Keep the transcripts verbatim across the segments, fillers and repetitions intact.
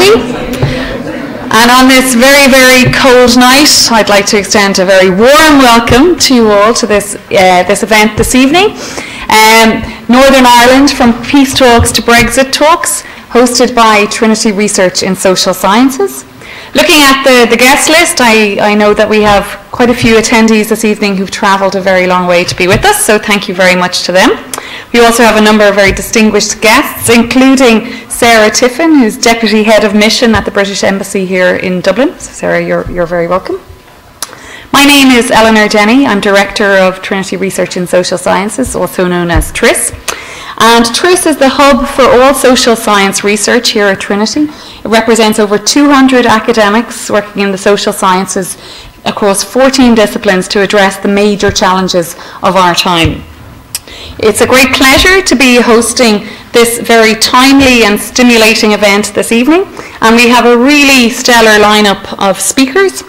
everybody. And on this very, very cold night, I'd like to extend a very warm welcome to you all to this, uh, this event this evening. Um, Northern Ireland, from Peace Talks to Brexit Talks, hosted by Trinity Research in Social Sciences. Looking at the, the guest list, I, I know that we have quite a few attendees this evening who've travelled a very long way to be with us, so thank you very much to them. We also have a number of very distinguished guests, including Sarah Tiffin, who's Deputy Head of Mission at the British Embassy here in Dublin. So Sarah, you're, you're very welcome. My name is Eleanor Denny. I'm Director of Trinity Research in Social Sciences, also known as TRIS. And TRIS is the hub for all social science research here at Trinity. It represents over two hundred academics working in the social sciences across fourteen disciplines to address the major challenges of our time. It's a great pleasure to be hosting this very timely and stimulating event this evening, and we have a really stellar lineup of speakers.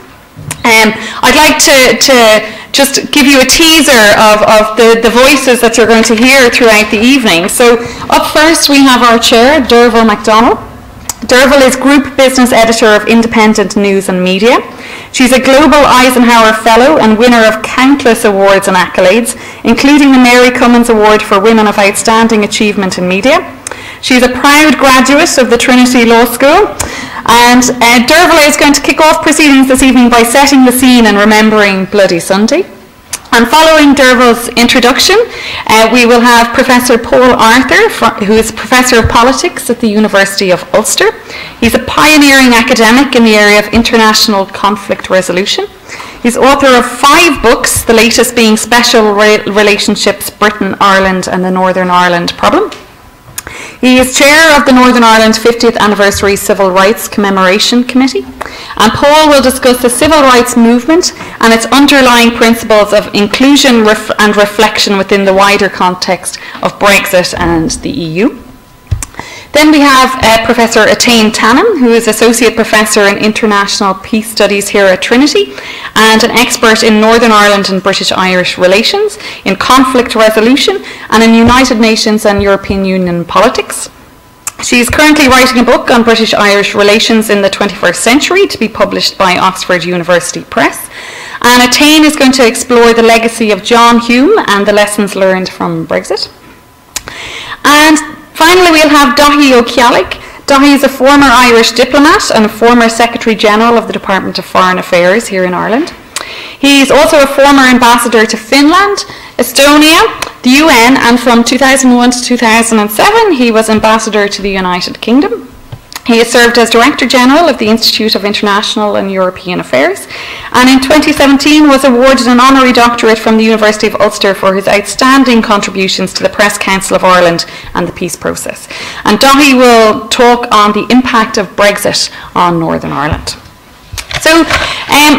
Um, I'd like to, to just give you a teaser of, of the, the voices that you're going to hear throughout the evening. So up first we have our chair, Derval MacDonald. Derval is Group Business Editor of Independent News and Media. She's a Global Eisenhower Fellow and winner of countless awards and accolades, including the Mary Cummins Award for Women of Outstanding Achievement in Media. She's a proud graduate of the Trinity Law School. And uh, Derval is going to kick off proceedings this evening by setting the scene and remembering Bloody Sunday. And following Derval's introduction, uh, we will have Professor Paul Arthur, who is Professor of Politics at the University of Ulster. He's a pioneering academic in the area of international conflict resolution. He's author of five books, the latest being Special Re- Relationships, Britain, Ireland and the Northern Ireland Problem. He is chair of the Northern Ireland fiftieth Anniversary Civil Rights Commemoration Committee, and Paul will discuss the civil rights movement and its underlying principles of inclusion ref and reflection within the wider context of Brexit and the E U. Then we have uh, Professor Etain Tannen, who is Associate Professor in International Peace Studies here at Trinity and an expert in Northern Ireland and British-Irish relations, in conflict resolution and in United Nations and European Union politics. She's currently writing a book on British-Irish relations in the twenty-first century to be published by Oxford University Press. And Etain is going to explore the legacy of John Hume and the lessons learned from Brexit. And finally, we'll have Dahi O'Kialik. Dahi is a former Irish diplomat and a former Secretary-General of the Department of Foreign Affairs here in Ireland. He's also a former ambassador to Finland, Estonia, the U N, and from two thousand one to two thousand seven, he was ambassador to the United Kingdom. He has served as Director-General of the Institute of International and European Affairs, and in twenty seventeen was awarded an honorary doctorate from the University of Ulster for his outstanding contributions to the Press Council of Ireland and the peace process. And Dahi will talk on the impact of Brexit on Northern Ireland. So um,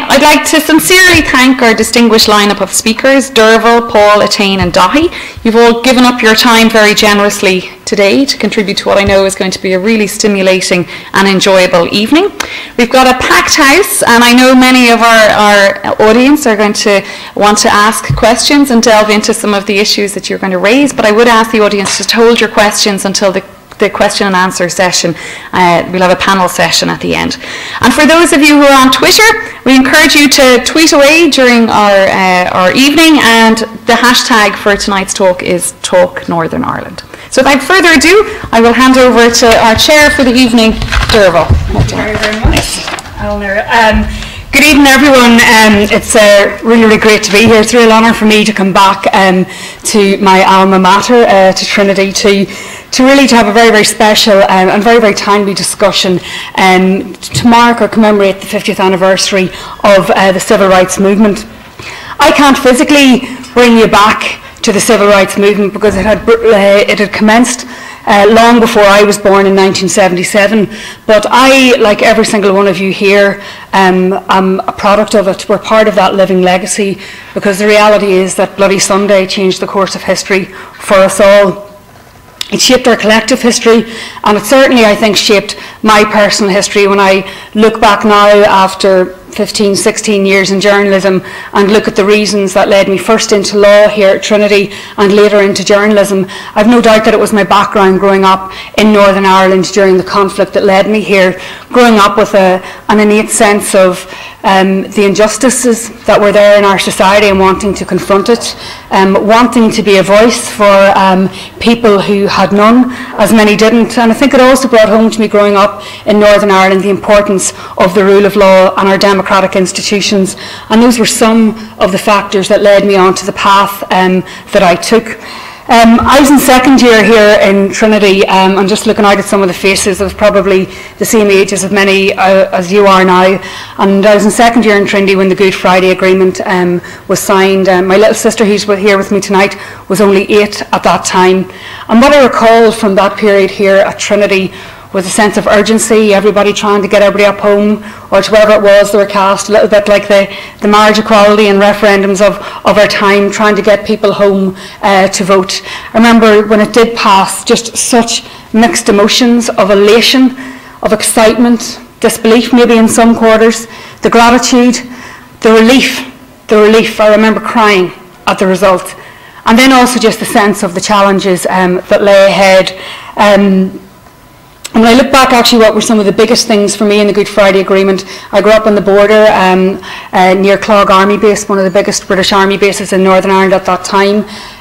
I'd like to sincerely thank our distinguished lineup of speakers, Derval, Paul, Etain and Dahi. You've all given up your time very generously today to contribute to what I know is going to be a really stimulating and enjoyable evening. We've got a packed house, and I know many of our, our audience are going to want to ask questions and delve into some of the issues that you're going to raise, but I would ask the audience to hold your questions until the the question and answer session. Uh, we'll have a panel session at the end. And for those of you who are on Twitter, we encourage you to tweet away during our, uh, our evening, and the hashtag for tonight's talk is Talk Northern Ireland. So without further ado, I will hand over to our chair for the evening, Derval. Thank you very, very much, Eleanor. Um, Good evening, everyone. Um, it's uh, really, really great to be here. It's a real honour for me to come back um, to my alma mater, uh, to Trinity, to, to really to have a very, very special um, and very, very timely discussion um, to mark or commemorate the fiftieth anniversary of uh, the Civil Rights Movement. I can't physically bring you back to the Civil Rights Movement because it had, uh, it had commenced Uh, long before I was born in nineteen seventy-seven, but I, like every single one of you here, um, am a product of it. We're part of that living legacy, because the reality is that Bloody Sunday changed the course of history for us all. It shaped our collective history, and it certainly, I think, shaped my personal history. When I look back now after fifteen, sixteen years in journalism and look at the reasons that led me first into law here at Trinity and later into journalism, I've no doubt that it was my background growing up in Northern Ireland during the conflict that led me here, growing up with a, an innate sense of um, the injustices that were there in our society and wanting to confront it, um, wanting to be a voice for um, people who had none, as many didn't. And I think it also brought home to me growing up in Northern Ireland the importance of the rule of law and our democratic institutions. And those were some of the factors that led me onto the path um, that I took. Um, I was in second year here in Trinity, um, and just looking out at some of the faces of probably the same age as many uh, as you are now, and I was in second year in Trinity when the Good Friday Agreement um, was signed. Um, my little sister, who's here with me tonight, was only eight at that time, and what I recall from that period here at Trinity was a sense of urgency, everybody trying to get everybody up home, or to wherever it was they were cast, a little bit like the, the marriage equality and referendums of, of our time, trying to get people home uh, to vote. I remember when it did pass, just such mixed emotions of elation, of excitement, disbelief maybe in some quarters, the gratitude, the relief, the relief. I remember crying at the result. And then also just the sense of the challenges um, that lay ahead. Um, And when I look back, actually, what were some of the biggest things for me in the Good Friday Agreement? I grew up on the border um, uh, near Clogh Army Base, one of the biggest British Army bases in Northern Ireland at that time.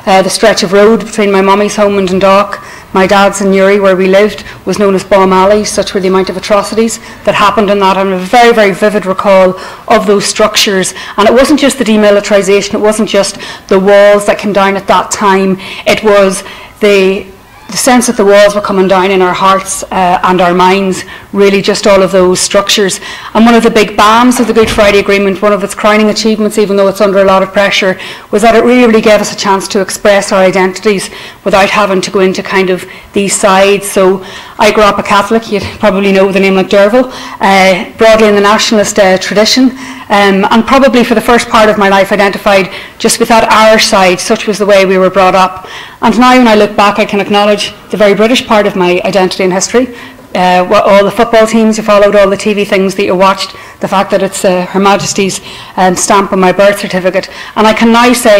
Uh, the stretch of road between my mummy's home in Dundalk, my dad's in Newry, where we lived, was known as Bomb Alley. Such were the amount of atrocities that happened in that. And a very, very vivid recall of those structures. And it wasn't just the demilitarisation, it wasn't just the walls that came down at that time. It was the The sense that the walls were coming down in our hearts uh, and our minds, really just all of those structures. And one of the big bams of the Good Friday Agreement, one of its crowning achievements, even though it's under a lot of pressure, was that it really, really gave us a chance to express our identities without having to go into kind of these sides. So I grew up a Catholic, you'd probably know the name McDerville, uh, broadly in the nationalist uh, tradition, um, and probably for the first part of my life identified just with that Irish side, such was the way we were brought up. And now when I look back, I can acknowledge the very British part of my identity and history. Uh, all the football teams you followed, all the T V things that you watched, the fact that it's uh, Her Majesty's um, stamp on my birth certificate. And I can now say,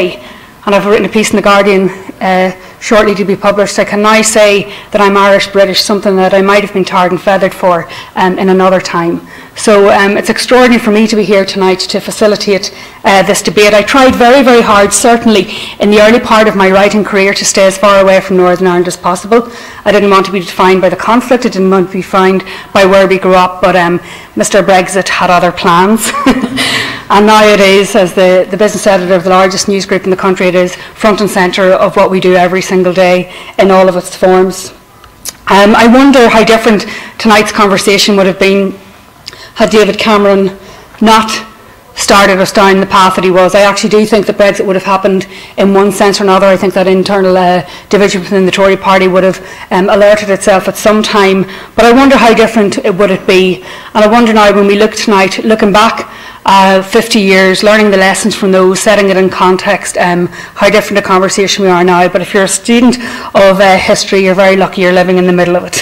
and I've written a piece in The Guardian uh, shortly to be published, I can now say that I'm Irish-British, something that I might have been tarred and feathered for um, in another time. So um, it's extraordinary for me to be here tonight to facilitate uh, this debate. I tried very, very hard, certainly in the early part of my writing career, to stay as far away from Northern Ireland as possible. I didn't want to be defined by the conflict, I didn't want to be defined by where we grew up, but um, Mister Brexit had other plans. And nowadays, as the, the business editor of the largest news group in the country, it is front and centre of what we do every single day in all of its forms. Um, I wonder how different tonight's conversation would have been had David Cameron not started us down the path that he was. I actually do think that Brexit would have happened in one sense or another. I think that internal uh, division within the Tory party would have um, alerted itself at some time. But I wonder how different it would it be. And I wonder now when we look tonight, looking back uh, fifty years, learning the lessons from those, setting it in context, um, how different a conversation we are now. But if you're a student of uh, history, you're very lucky you're living in the middle of it.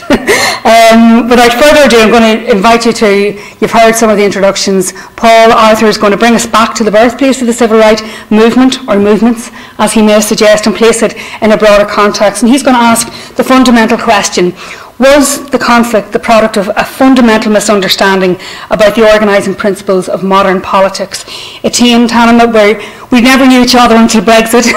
um, without further ado, I'm going to invite you to, you've heard some of the introductions. Paul Arthur is going to bring us back to the birthplace of the civil rights movement, or movements, as he may suggest, and place it in a broader context. And he's going to ask the fundamental question, was the conflict the product of a fundamental misunderstanding about the organising principles of modern politics? Étienne Tanema, where we never knew each other until Brexit,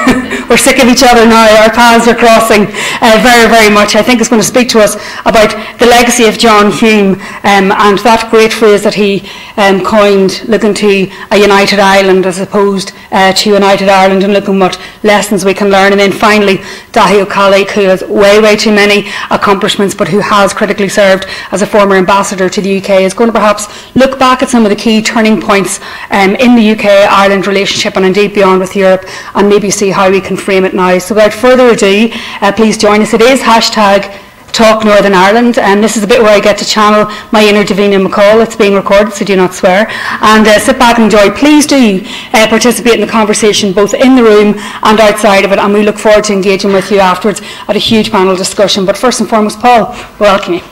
we're sick of each other now, our paths are crossing uh, very, very much, I think is going to speak to us about the legacy of John Hume um, and that great phrase that he um, coined, looking to a united Ireland as opposed uh, to united Ireland, and looking what lessons we can learn. And then finally, Dahi O'Callagh, who has way, way too many accomplishments, but who has critically served as a former ambassador to the U K, is going to perhaps look back at some of the key turning points um, in the U K-Ireland relationship, and indeed beyond with Europe, and maybe see how we can frame it now. So without further ado, uh, please join us. It is hashtag Talk Northern Ireland, and um, this is a bit where I get to channel my inner Davina McCall. It's being recorded, so do not swear, and uh, sit back and enjoy. Please do uh, participate in the conversation both in the room and outside of it, and we look forward to engaging with you afterwards at a huge panel discussion. But first and foremost, Paul, welcome you.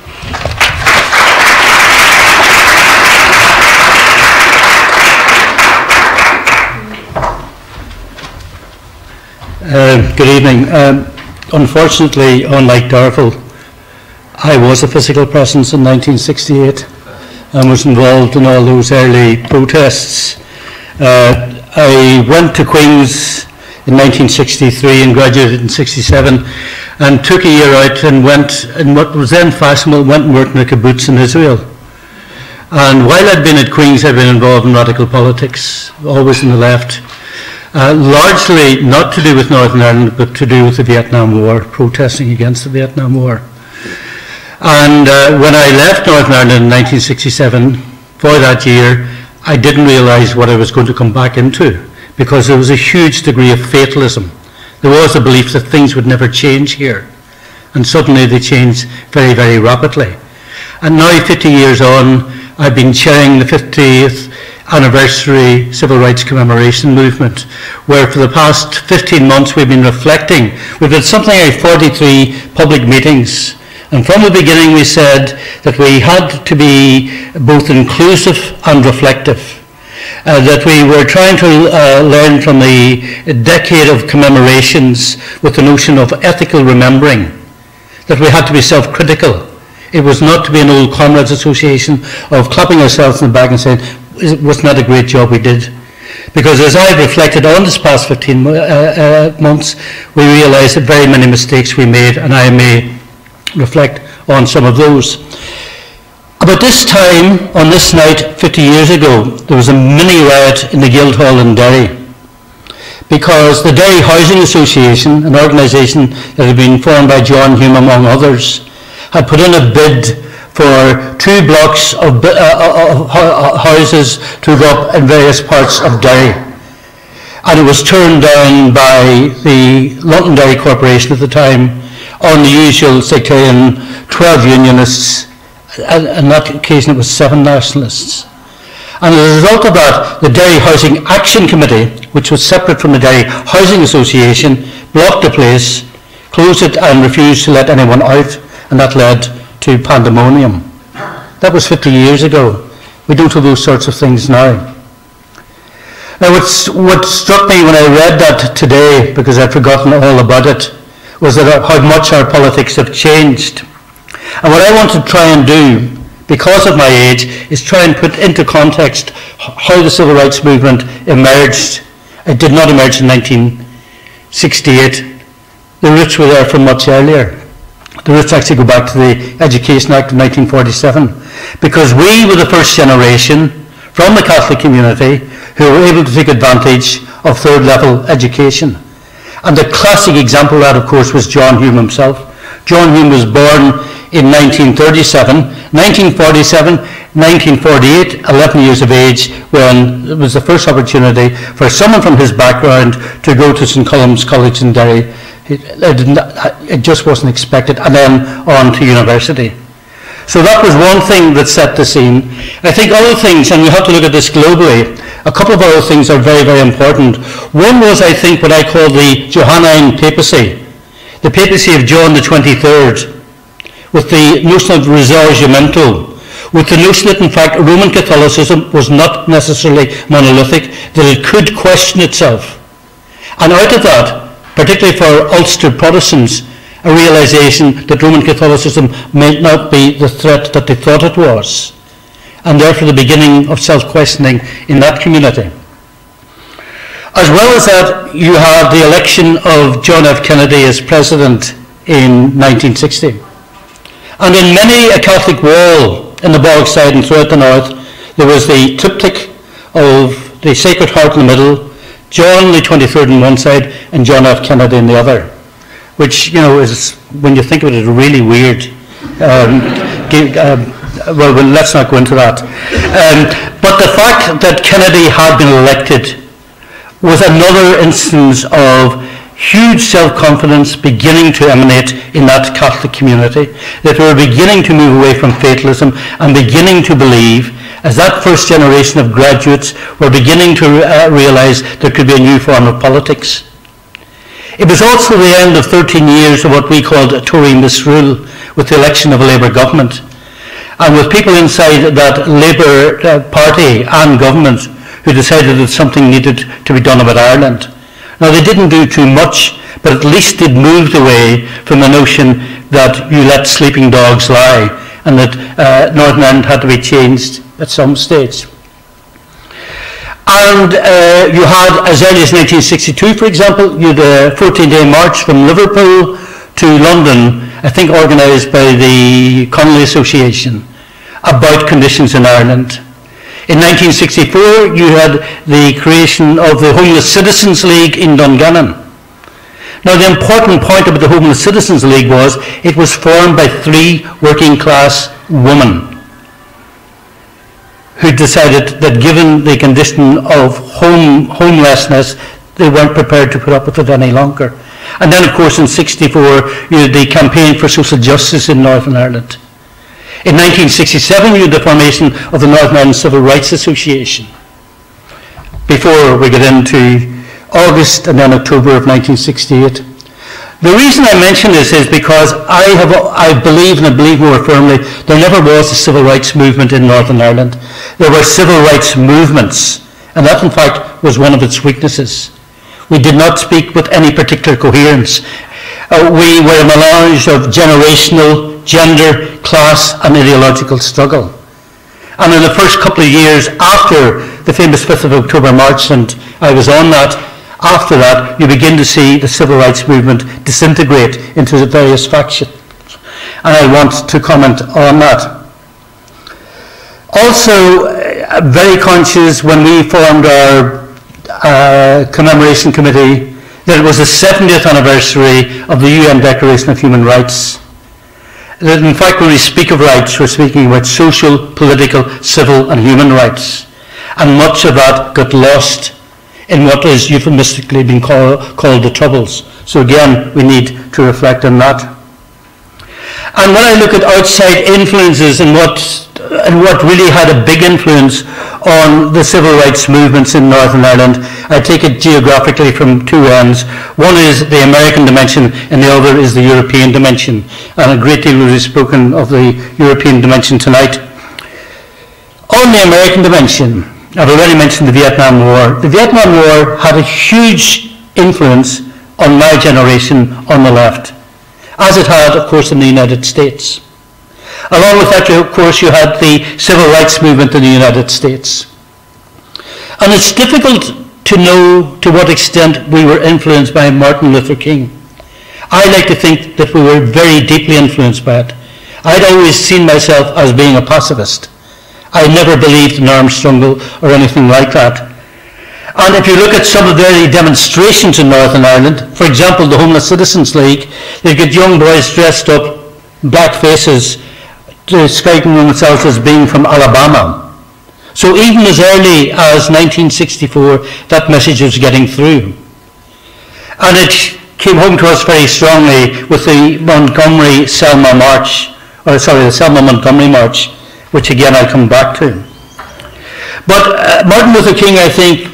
Uh, good evening. Um, unfortunately, unlike Darvill, I was a physical presence in nineteen sixty-eight and was involved in all those early protests. Uh, I went to Queen's in nineteen sixty-three and graduated in sixty-seven, and took a year out and went, in what was then fashionable, went and worked in a kibbutz in Israel. And while I'd been at Queen's, I'd been involved in radical politics, always in the left. Uh, largely not to do with Northern Ireland, but to do with the Vietnam War, protesting against the Vietnam War. And uh, when I left Northern Ireland in nineteen sixty-seven, for that year, I didn't realise what I was going to come back into, because there was a huge degree of fatalism. There was a belief that things would never change here, and suddenly they changed very, very rapidly. And now, fifty years on, I've been chairing the fiftieth anniversary civil rights commemoration movement, where for the past fifteen months we've been reflecting. We've had something like forty-three public meetings, and from the beginning we said that we had to be both inclusive and reflective, uh, that we were trying to uh, learn from the decade of commemorations with the notion of ethical remembering, that we had to be self-critical. It was not to be an old comrades association of clapping ourselves in the back and saying, wasn't that a great job we did? Because as I've reflected on this past fifteen months, we realised that very many mistakes we made, and I may reflect on some of those. About this time, on this night, fifty years ago, there was a mini riot in the Guildhall in Derry, because the Derry Housing Association, an organisation that had been formed by John Hume among others, had put in a bid for two blocks of, uh, of houses to go up in various parts of Derry. And it was turned down by the Londonderry Corporation at the time on the usual sectarian twelve unionists, and on that occasion it was seven nationalists. And as a result of that, the Derry Housing Action Committee, which was separate from the Derry Housing Association, blocked the place, closed it and refused to let anyone out. And that led to pandemonium. That was fifty years ago. We don't have those sorts of things now. Now, what's, what struck me when I read that today, because I'd forgotten all about it, was that how much our politics have changed. And what I want to try and do, because of my age, is try and put into context how the civil rights movement emerged. It did not emerge in nineteen sixty-eight. The roots were there from much earlier. The roots actually go back to the Education Act of nineteen forty-seven, because we were the first generation from the Catholic community who were able to take advantage of third level education. And the classic example of that, of course, was John Hume himself. John Hume was born in nineteen thirty-seven, nineteen forty-seven, nineteen forty-eight, eleven years of age, when it was the first opportunity for someone from his background to go to Saint Colum's College in Derry. It, it just wasn't expected, and then on to university. So that was one thing that set the scene. I think other things, and we have to look at this globally, a couple of other things are very, very important. One was, I think, what I call the Johannine papacy, the papacy of John the twenty-third, with the notion of risorgimento, with the notion that, in fact, Roman Catholicism was not necessarily monolithic, that it could question itself. And out of that, particularly for Ulster Protestants, a realisation that Roman Catholicism might not be the threat that they thought it was, and therefore the beginning of self-questioning in that community. As well as that, you have the election of John F. Kennedy as president in nineteen sixty. And in many a Catholic wall in the Bogside and throughout the north, there was the triptych of the Sacred Heart in the middle, John the twenty-third on one side and John F. Kennedy on the other, which, you know, is, when you think of it, is really weird. Um, give, um, well, well, let's not go into that. Um, but the fact that Kennedy had been elected was another instance of huge self-confidence beginning to emanate in that Catholic community, that we were beginning to move away from fatalism and beginning to believe, as that first generation of graduates were beginning to uh, realise there could be a new form of politics. It was also the end of thirteen years of what we called a Tory misrule, with the election of a Labour government, and with people inside that Labour uh, party and government who decided that something needed to be done about Ireland. Now, they didn't do too much, but at least they'd moved away from the notion that you let sleeping dogs lie, and that uh, Northern Ireland had to be changed at some stage. And uh, you had, as early as nineteen sixty-two, for example, you had a fourteen-day march from Liverpool to London, I think organised by the Connolly Association, about conditions in Ireland. In nineteen sixty-four, you had the creation of the Homeless Citizens League in Dungannon. Now, the important point about the Homeless Citizens League was it was formed by three working class women who decided that given the condition of home, homelessness, they weren't prepared to put up with it any longer. And then, of course, in sixty-four, you had the Campaign for Social Justice in Northern Ireland. In nineteen sixty-seven, you had the formation of the Northern Ireland Civil Rights Association. Before we get into August and then October of nineteen sixty-eight. The reason I mention this is because I, have, I believe, and I believe more firmly, there never was a civil rights movement in Northern Ireland. There were civil rights movements, and that, in fact, was one of its weaknesses. We did not speak with any particular coherence. Uh, we were a melange of generational, gender, class and ideological struggle. And in the first couple of years after the famous fifth of October march, and I was on that, after that you begin to see the civil rights movement disintegrate into the various factions. And I want to comment on that. Also, very conscious when we formed our uh, commemoration committee that it was the seventieth anniversary of the U N Declaration of Human Rights. That in fact, when we speak of rights, we're speaking about social, political, civil and human rights. And much of that got lost in what is euphemistically being call, called the Troubles. So again, we need to reflect on that. And when I look at outside influences and what, and what really had a big influence on the civil rights movements in Northern Ireland, I take it geographically from two ends. One is the American dimension and the other is the European dimension. And a great deal will be spoken of the European dimension tonight. On the American dimension, I've already mentioned the Vietnam War. The Vietnam War had a huge influence on my generation on the left, as it had, of course, in the United States. Along with that, of course, you had the civil rights movement in the United States. And it's difficult to know to what extent we were influenced by Martin Luther King. I like to think that we were very deeply influenced by it. I'd always seen myself as being a pacifist. I never believed in armed struggle or anything like that. And if you look at some of the early demonstrations in Northern Ireland, for example, the Homeless Citizens League, they'd get young boys dressed up, black faces, describing themselves as being from Alabama. So even as early as nineteen sixty-four, that message was getting through. And it came home to us very strongly with the Montgomery Selma March, or sorry, the Selma Montgomery March, which again I'll come back to. But uh, Martin Luther King, I think,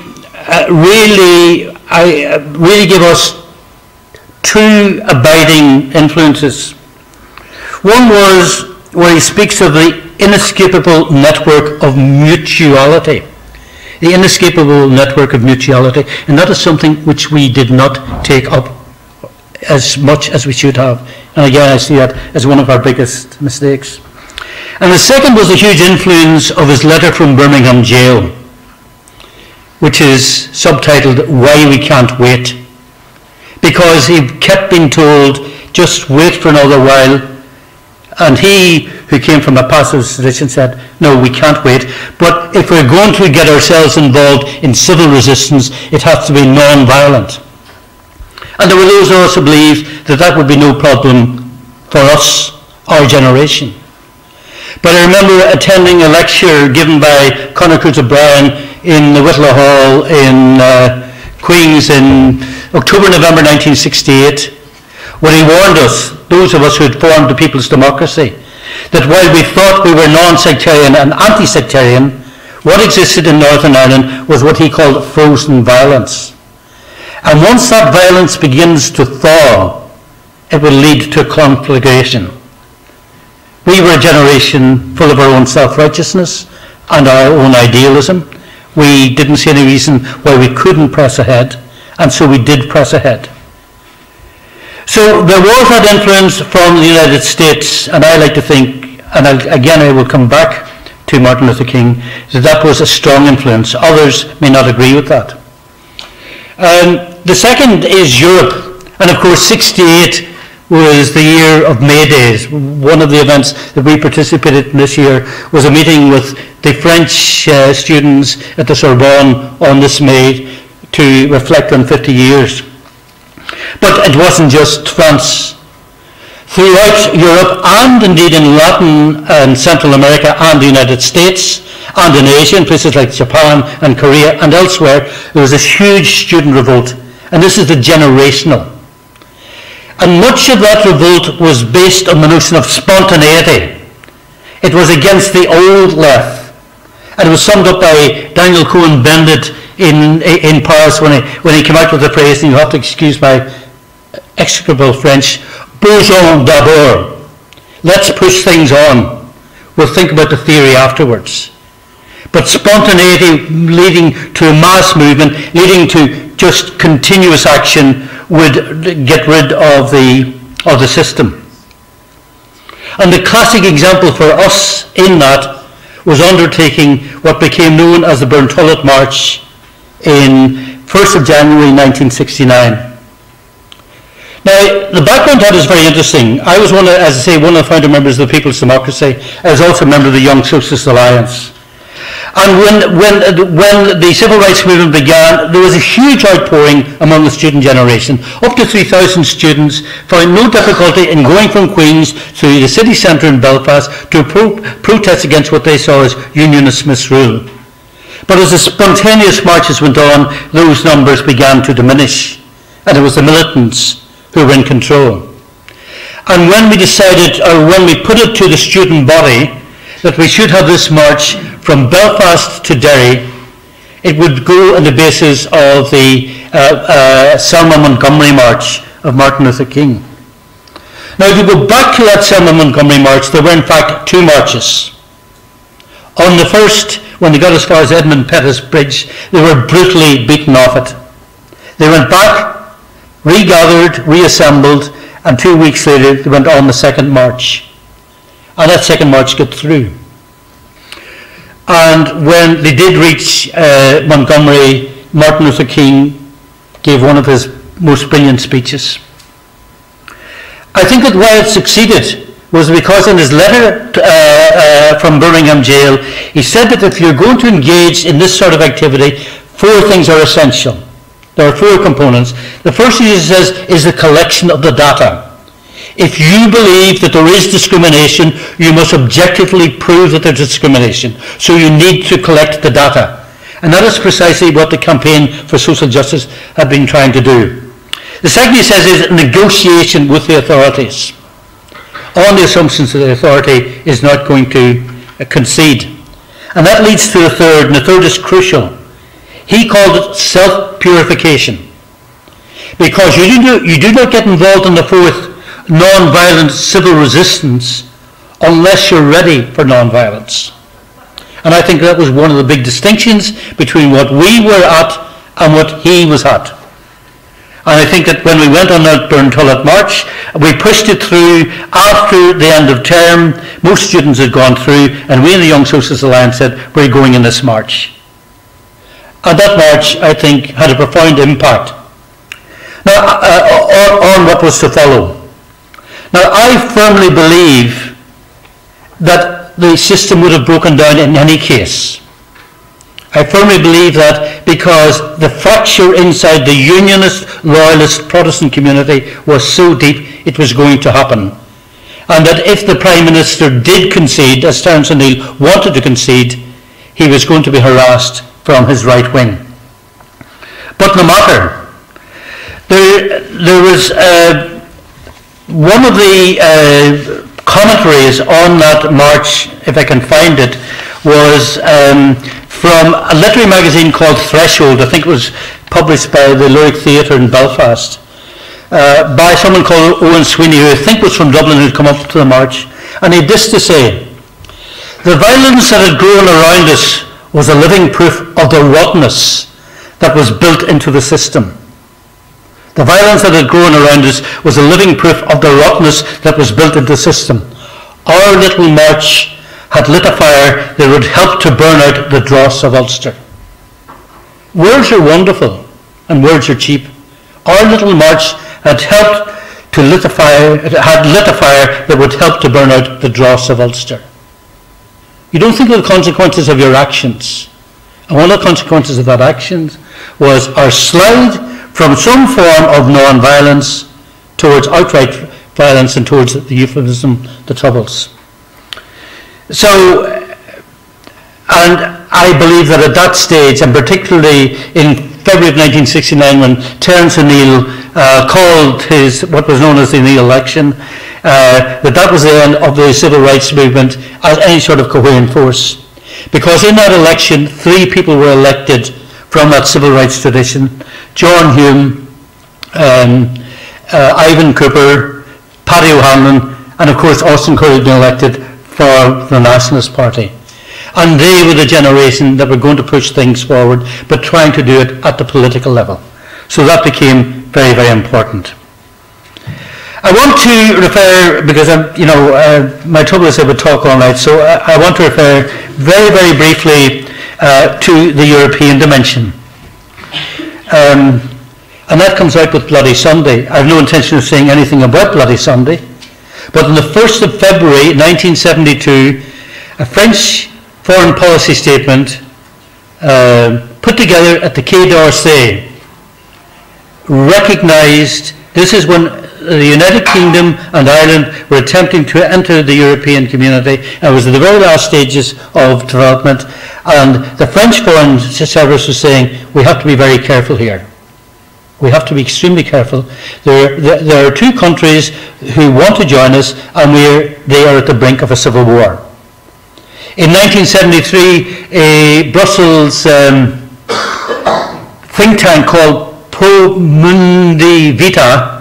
Uh, really, I, uh, really give us two abiding influences. One was where he speaks of the inescapable network of mutuality. The inescapable network of mutuality. And that is something which we did not take up as much as we should have. And again, I see that as one of our biggest mistakes. And the second was the huge influence of his letter from Birmingham jail, which is subtitled Why We Can't Wait, because he kept being told, just wait for another while. And he, who came from a pacifist tradition, said, no, we can't wait. But if we're going to get ourselves involved in civil resistance, it has to be non-violent. And there were those who also believed that that would be no problem for us, our generation. But I remember attending a lecture given by Conor Cruz O'Brien in the Whitelaw Hall in uh, Queens in October, November nineteen sixty-eight, when he warned us, those of us who had formed the People's Democracy, that while we thought we were non-sectarian and anti-sectarian, what existed in Northern Ireland was what he called frozen violence. And once that violence begins to thaw, it will lead to conflagration. We were a generation full of our own self-righteousness and our own idealism. We didn't see any reason why we couldn't press ahead, and so we did press ahead. So there was that influence from the United States, and I like to think, and I'll, again I will come back to Martin Luther King, that that was a strong influence. Others may not agree with that. Um, the second is Europe, and of course sixty-eight was the year of May Days. One of the events that we participated in this year was a meeting with the French uh, students at the Sorbonne on this May to reflect on fifty years. But it wasn't just France. Throughout Europe, and indeed in Latin and Central America and the United States, and in Asia, in places like Japan and Korea and elsewhere, there was this huge student revolt. And this is the generational. And much of that revolt was based on the notion of spontaneity. It was against the old left. And it was summed up by Daniel Cohn-Bendit in, in Paris when he, when he came out with the phrase, and you have to excuse my execrable French, "Bougeons d'abord." Let's push things on. We'll think about the theory afterwards. But spontaneity leading to a mass movement, leading to just continuous action, would get rid of the, of the system. And the classic example for us in that was undertaking what became known as the Burntollet March in first of January nineteen sixty-nine. Now, the background that is very interesting. I was one of, as I say, one of the founder members of the People's Democracy. I was also a member of the Young Socialist Alliance. And when, when, when the civil rights movement began, there was a huge outpouring among the student generation. Up to three thousand students found no difficulty in going from Queens to the city centre in Belfast to pro protest against what they saw as unionist misrule. But as the spontaneous marches went on, those numbers began to diminish. And it was the militants who were in control. And when we decided, or when we put it to the student body, that we should have this march from Belfast to Derry, it would go on the basis of the uh, uh, Selma Montgomery March of Martin Luther King. Now, if you go back to that Selma Montgomery March, there were in fact two marches. On the first, when they got as far as Edmund Pettus Bridge, they were brutally beaten off it. They went back, regathered, reassembled, and two weeks later they went on the second march. And that second march got through. And when they did reach uh, Montgomery, Martin Luther King gave one of his most brilliant speeches. I think that why it succeeded was because in his letter to, uh, uh, from Birmingham jail, he said that if you're going to engage in this sort of activity, four things are essential. There are four components. The first, he says, is the collection of the data. If you believe that there is discrimination, you must objectively prove that there's discrimination. So you need to collect the data. And that is precisely what the Campaign for Social Justice had been trying to do. The second, he says, is negotiation with the authorities, on the assumptions that the authority is not going to uh, concede. And that leads to the third, and the third is crucial. He called it self-purification, because you do, you do not get involved in the fourth, non-violent civil resistance, unless you're ready for non-violence. And I think that was one of the big distinctions between what we were at and what he was at. And I think that when we went on that Burntollet March, we pushed it through after the end of term. Most students had gone through, and we in the Young Socialist Alliance said, we're going in this march. And that march, I think, had a profound impact now, uh, on, on what was to follow. Now, I firmly believe that the system would have broken down in any case. I firmly believe that because the fracture inside the unionist, loyalist Protestant community was so deep, it was going to happen. And that if the Prime Minister did concede, as Terence O'Neill wanted to concede, he was going to be harassed from his right wing. But no matter, there, there was uh, one of the uh, commentaries on that march, if I can find it, was um, from a literary magazine called Threshold. I think it was published by the Lyric Theatre in Belfast, uh, by someone called Owen Sweeney, who I think was from Dublin, who'd come up to the march, and he had this to say: "The violence that had grown around us was a living proof of the rottenness that was built into the system. The violence that had grown around us was a living proof of the rottenness that was built into the system. Our little march had lit a fire that would help to burn out the dross of Ulster. Words are wonderful and words are cheap. Our little march had helped to lit a fire, it had lit a fire that would help to burn out the dross of Ulster. You don't think of the consequences of your actions. And one of the consequences of that action was our slide from some form of non-violence towards outright violence and towards the euphemism, the Troubles. So, and I believe that at that stage, and particularly in February of nineteen sixty-nine, when Terence O'Neill uh, called his, what was known as the O'Neill Action, uh, that that was the end of the civil rights movement as any sort of coherent force. Because in that election, three people were elected from that civil rights tradition: John Hume, um, uh, Ivan Cooper, Paddy O'Hanlon, and of course Austin Currie had been elected for the Nationalist Party. And they were the generation that were going to push things forward, but trying to do it at the political level. So that became very, very important. I want to refer, because I'm, you know, uh, my trouble is I would talk all night, so I, I want to refer very, very briefly uh, to the European dimension. Um, and that comes out with Bloody Sunday. I have no intention of saying anything about Bloody Sunday, but on the first of February nineteen seventy-two, a French foreign policy statement uh, put together at the Quai d'Orsay recognized this is when the United Kingdom and Ireland were attempting to enter the European community, and it was at the very last stages of development, and the French Foreign Service was saying we have to be very careful here. We have to be extremely careful. There, there, there are two countries who want to join us, and we're, they are at the brink of a civil war. In nineteen seventy-three, a Brussels um, think tank called Pro Mundi Vita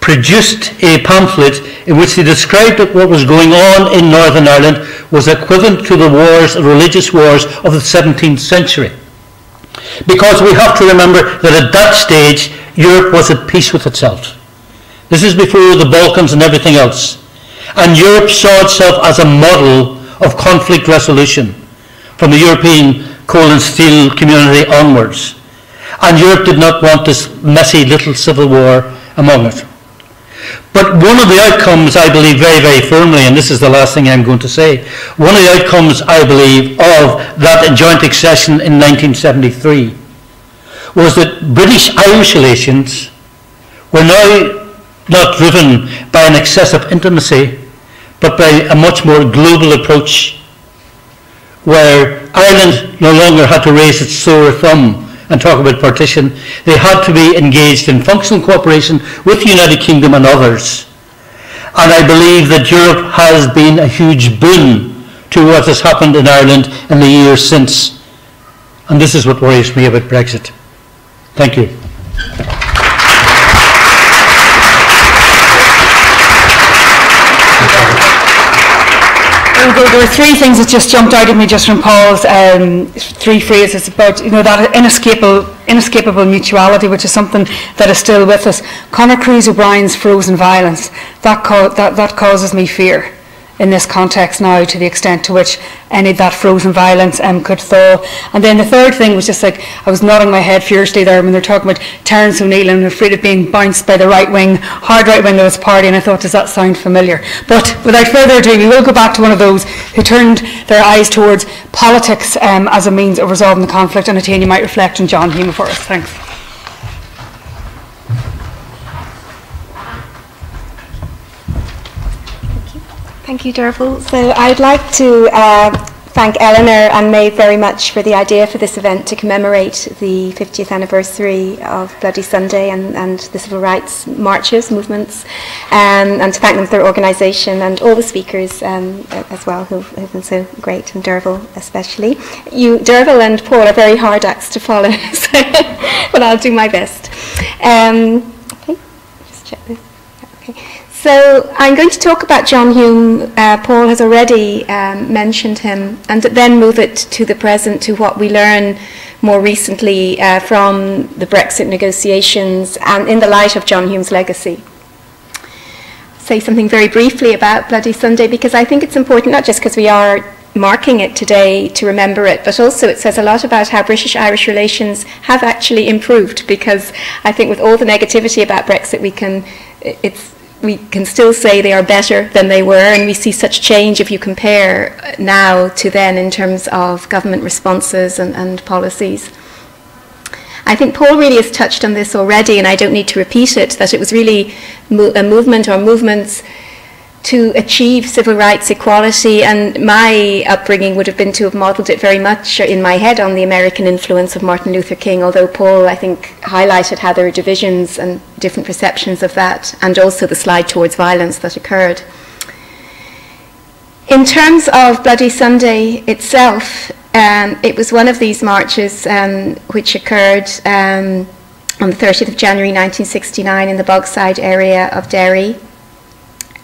produced a pamphlet in which they described that what was going on in Northern Ireland was equivalent to the wars, religious wars of the seventeenth century. Because we have to remember that at that stage, Europe was at peace with itself. This is before the Balkans and everything else. And Europe saw itself as a model of conflict resolution from the European coal and steel community onwards. And Europe did not want this messy little civil war among it. But one of the outcomes, I believe very, very firmly, and this is the last thing I'm going to say, one of the outcomes, I believe, of that joint accession in nineteen seventy-three was that British-Irish relations were now not driven by an excess of intimacy, but by a much more global approach, where Ireland no longer had to raise its sore thumb and talk about partition. They had to be engaged in functional cooperation with the United Kingdom and others. And I believe that Europe has been a huge boon to what has happened in Ireland in the years since. And this is what worries me about Brexit. Thank you. There were three things that just jumped out at me just from Paul's um, three phrases about, you know, that inescapable, inescapable mutuality, which is something that is still with us. Conor Cruise O'Brien's frozen violence, that, that, that causes me fear in this context now, to the extent to which any of that frozen violence um, could thaw. And then the third thing was just like, I was nodding my head furiously there when they're talking about Terence O'Neill and afraid of being bounced by the right wing, hard right wing of his party, and I thought, does that sound familiar? But without further ado, we will go back to one of those who turned their eyes towards politics um, as a means of resolving the conflict, and Etienne, you might reflect on John Hume for us. Thanks. Thank you, Derval. So I'd like to uh, thank Eleanor and Maeve very much for the idea for this event to commemorate the fiftieth anniversary of Bloody Sunday and, and the civil rights marches, movements, um, and to thank them for their organisation and all the speakers um, as well who've, who've been so great, and Derval especially. You, Derval and Paul, are very hard acts to follow, so but I'll do my best. Um, okay, just check this. Okay. So I'm going to talk about John Hume. Uh, Paul has already um, mentioned him, and then move it to the present, to what we learn more recently uh, from the Brexit negotiations, and in the light of John Hume's legacy. I'll say something very briefly about Bloody Sunday, because I think it's important, not just because we are marking it today to remember it, but also it says a lot about how British-Irish relations have actually improved, because I think with all the negativity about Brexit, we can, it's, we can still say they are better than they were, and we see such change if you compare now to then in terms of government responses and, and policies. I think Paul really has touched on this already, and I don't need to repeat it, that it was really mo- a movement or movements to achieve civil rights equality, and my upbringing would have been to have modelled it very much in my head on the American influence of Martin Luther King, although Paul, I think, highlighted how there were divisions and different perceptions of that, and also the slide towards violence that occurred. In terms of Bloody Sunday itself, um, it was one of these marches um, which occurred um, on the thirtieth of January nineteen sixty-nine in the Bogside area of Derry.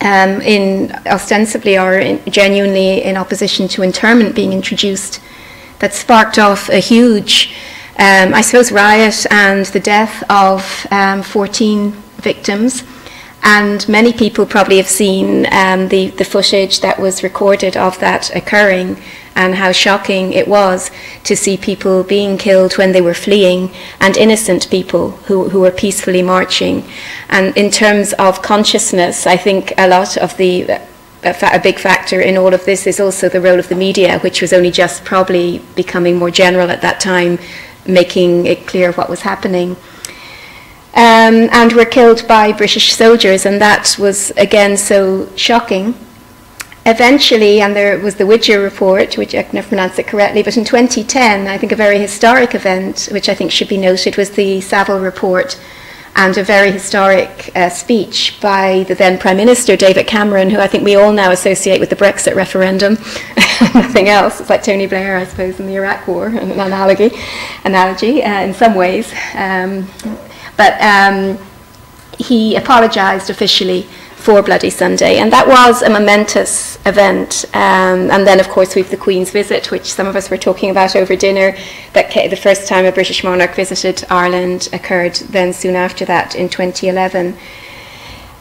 Um, in ostensibly or in genuinely in opposition to internment being introduced, that sparked off a huge, um, I suppose, riot and the death of um, fourteen victims. And many people probably have seen um, the, the footage that was recorded of that occurring, and how shocking it was to see people being killed when they were fleeing, and innocent people who, who were peacefully marching. And in terms of consciousness, I think a lot of the, a, fa a big factor in all of this is also the role of the media, which was only just probably becoming more general at that time, making it clear what was happening. Um, and were killed by British soldiers, and that was again so shocking. Eventually, and there was the Widger report, which I can never pronounce it correctly, but in twenty ten, I think a very historic event, which I think should be noted, was the Saville report, and a very historic uh, speech by the then Prime Minister, David Cameron, who I think we all now associate with the Brexit referendum, nothing else. It's like Tony Blair, I suppose, in the Iraq War, an analogy, analogy uh, in some ways. Um, but um, he apologised officially for Bloody Sunday, and that was a momentous event. Um, and then, of course, we've the Queen's visit, which some of us were talking about over dinner. That the first time a British monarch visited Ireland occurred then soon after that in twenty eleven.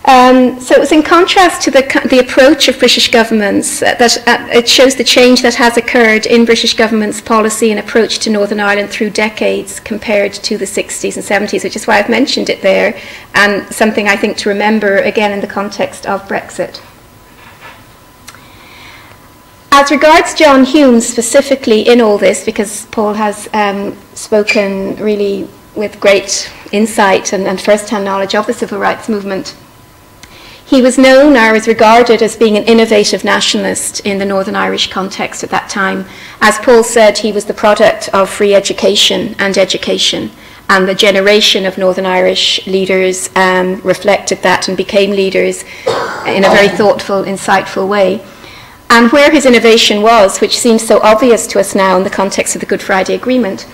Um, so it was in contrast to the the approach of British governments uh, that uh, it shows the change that has occurred in British governments' policy and approach to Northern Ireland through decades compared to the sixties and seventies, which is why I've mentioned it there, and something I think to remember again in the context of Brexit. As regards John Hume specifically in all this, because Paul has um, spoken really with great insight and, and first-hand knowledge of the civil rights movement, he was known or was regarded as being an innovative nationalist in the Northern Irish context at that time. As Paul said, he was the product of free education and education, and the generation of Northern Irish leaders um, reflected that and became leaders in a very thoughtful, insightful way. And where his innovation was, which seems so obvious to us now in the context of the Good Friday Agreement,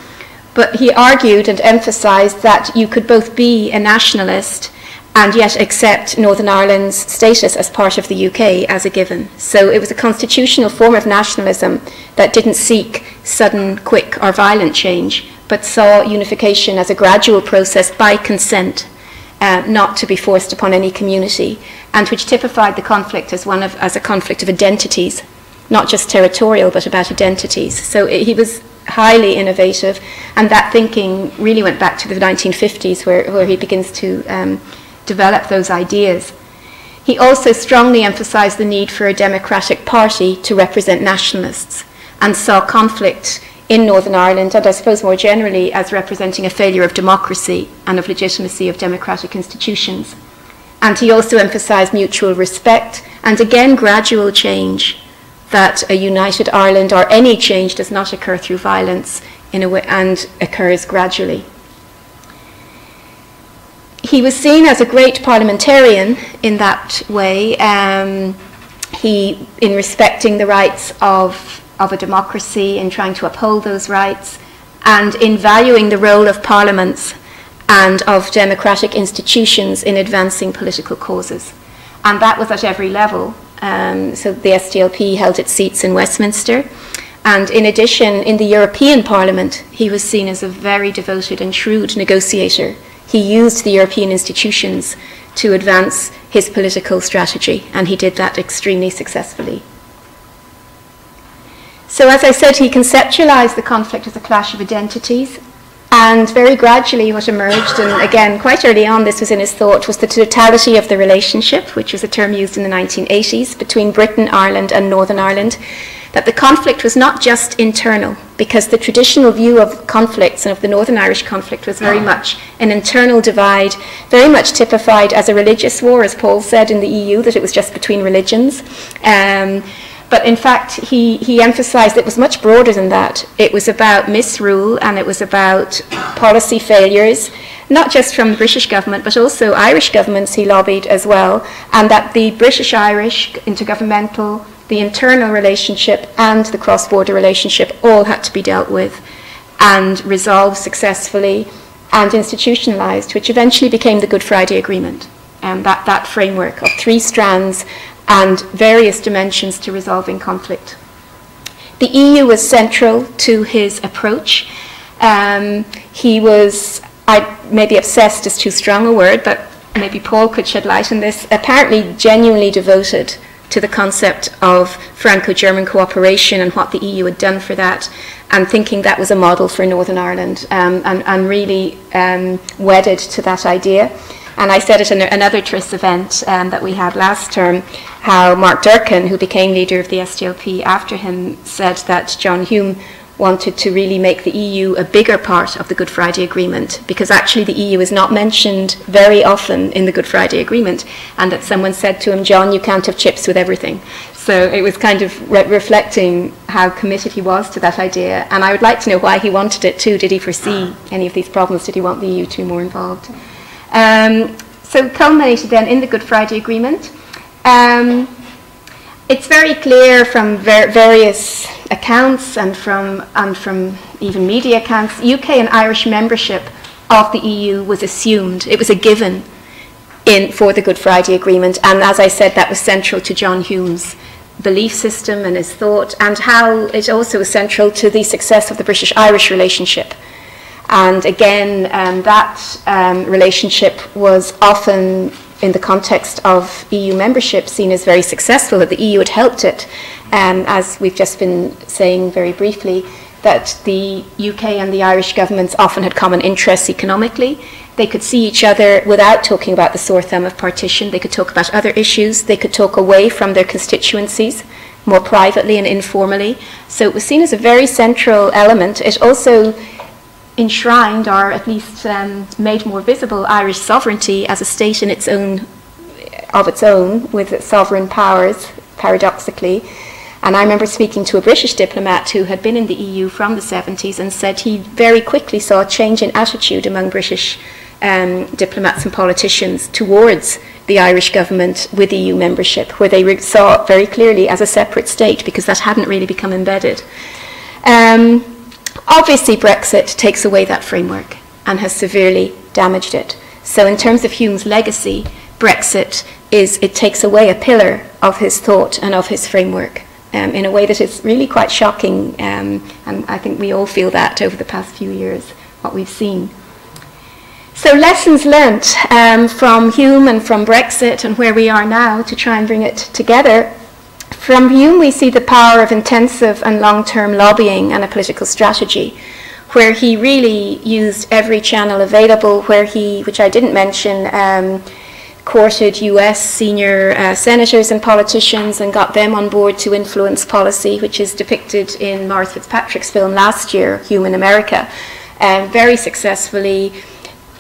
but he argued and emphasised that you could both be a nationalist and yet accept Northern Ireland's status as part of the U K as a given. So it was a constitutional form of nationalism that didn't seek sudden, quick or violent change, but saw unification as a gradual process by consent, uh, not to be forced upon any community, and which typified the conflict as, one of, as a conflict of identities, not just territorial, but about identities. So it, he was highly innovative, and that thinking really went back to the nineteen fifties, where, where he begins to um, develop those ideas. He also strongly emphasised the need for a democratic party to represent nationalists, and saw conflict in Northern Ireland, and I suppose more generally, as representing a failure of democracy and of legitimacy of democratic institutions. And he also emphasised mutual respect, and again gradual change, that a united Ireland or any change does not occur through violence in a way, and occurs gradually. He was seen as a great parliamentarian in that way, um, he, in respecting the rights of, of a democracy, in trying to uphold those rights, and in valuing the role of parliaments and of democratic institutions in advancing political causes. And that was at every level. Um, so the S D L P held its seats in Westminster, And in addition, in the European Parliament, he was seen as a very devoted and shrewd negotiator. He used the European institutions to advance his political strategy, and he did that extremely successfully. So as I said, he conceptualized the conflict as a clash of identities, and very gradually what emerged, and again quite early on this was in his thought, was the totality of the relationship, which was a term used in the nineteen eighties, between Britain, Ireland and Northern Ireland, that the conflict was not just internal, because the traditional view of conflicts and of the Northern Irish conflict was very much an internal divide, very much typified as a religious war, as Paul said, in the E U, that it was just between religions. Um, but in fact, he, he emphasized it was much broader than that. It was about misrule and it was about policy failures, not just from the British government, but also Irish governments he lobbied as well, and that the British-Irish intergovernmental, the internal relationship and the cross-border relationship all had to be dealt with and resolved successfully and institutionalized, which eventually became the Good Friday Agreement, and that, that framework of three strands and various dimensions to resolving conflict. The E U was central to his approach. Um, he was, I maybe obsessed is too strong a word, but maybe Paul could shed light on this, apparently genuinely devoted to the concept of Franco-German cooperation and what the E U had done for that, and thinking that was a model for Northern Ireland, um, and, and really um, wedded to that idea. And I said at an, another T R I S event um, that we had last term, how Mark Durkin, who became leader of the S D L P after him, said that John Hume wanted to really make the E U a bigger part of the Good Friday Agreement, because actually the E U is not mentioned very often in the Good Friday Agreement, and that someone said to him, John, you can't have chips with everything. So it was kind of re reflecting how committed he was to that idea, and I would like to know why he wanted it too. Did he foresee any of these problems? Did he want the E U to be more involved? Um, so culminated then in the Good Friday Agreement. Um, It's very clear from ver various accounts and from, and from even media accounts, U K and Irish membership of the E U was assumed. It was a given in, for the Good Friday Agreement. And as I said, that was central to John Hume's belief system and his thought, and how it also was central to the success of the British-Irish relationship. And again, um, that um, relationship was often, in the context of E U membership, seen as very successful, that the E U had helped it, um, as we've just been saying very briefly, that the U K and the Irish governments often had common interests economically. They could see each other without talking about the sore thumb of partition. They could talk about other issues. They could talk away from their constituencies, more privately and informally. So it was seen as a very central element. It also enshrined, or at least um, made more visible, Irish sovereignty as a state in its own, of its own, with its sovereign powers, paradoxically. And I remember speaking to a British diplomat who had been in the E U from the seventies and said he very quickly saw a change in attitude among British um, diplomats and politicians towards the Irish government with E U membership, where they saw it very clearly as a separate state, because that hadn't really become embedded. Um, Obviously, Brexit takes away that framework and has severely damaged it. So in terms of Hume's legacy, Brexit is, it takes away a pillar of his thought and of his framework um, in a way that is really quite shocking. Um, and I think we all feel that over the past few years, what we've seen. So lessons learnt um, from Hume and from Brexit and where we are now, to try and bring it together. From Hume, we see the power of intensive and long-term lobbying and a political strategy, where he really used every channel available, where he, which I didn't mention, um, courted U S senior uh, senators and politicians and got them on board to influence policy, which is depicted in Maurice Fitzpatrick's film last year, Hume in America, uh, very successfully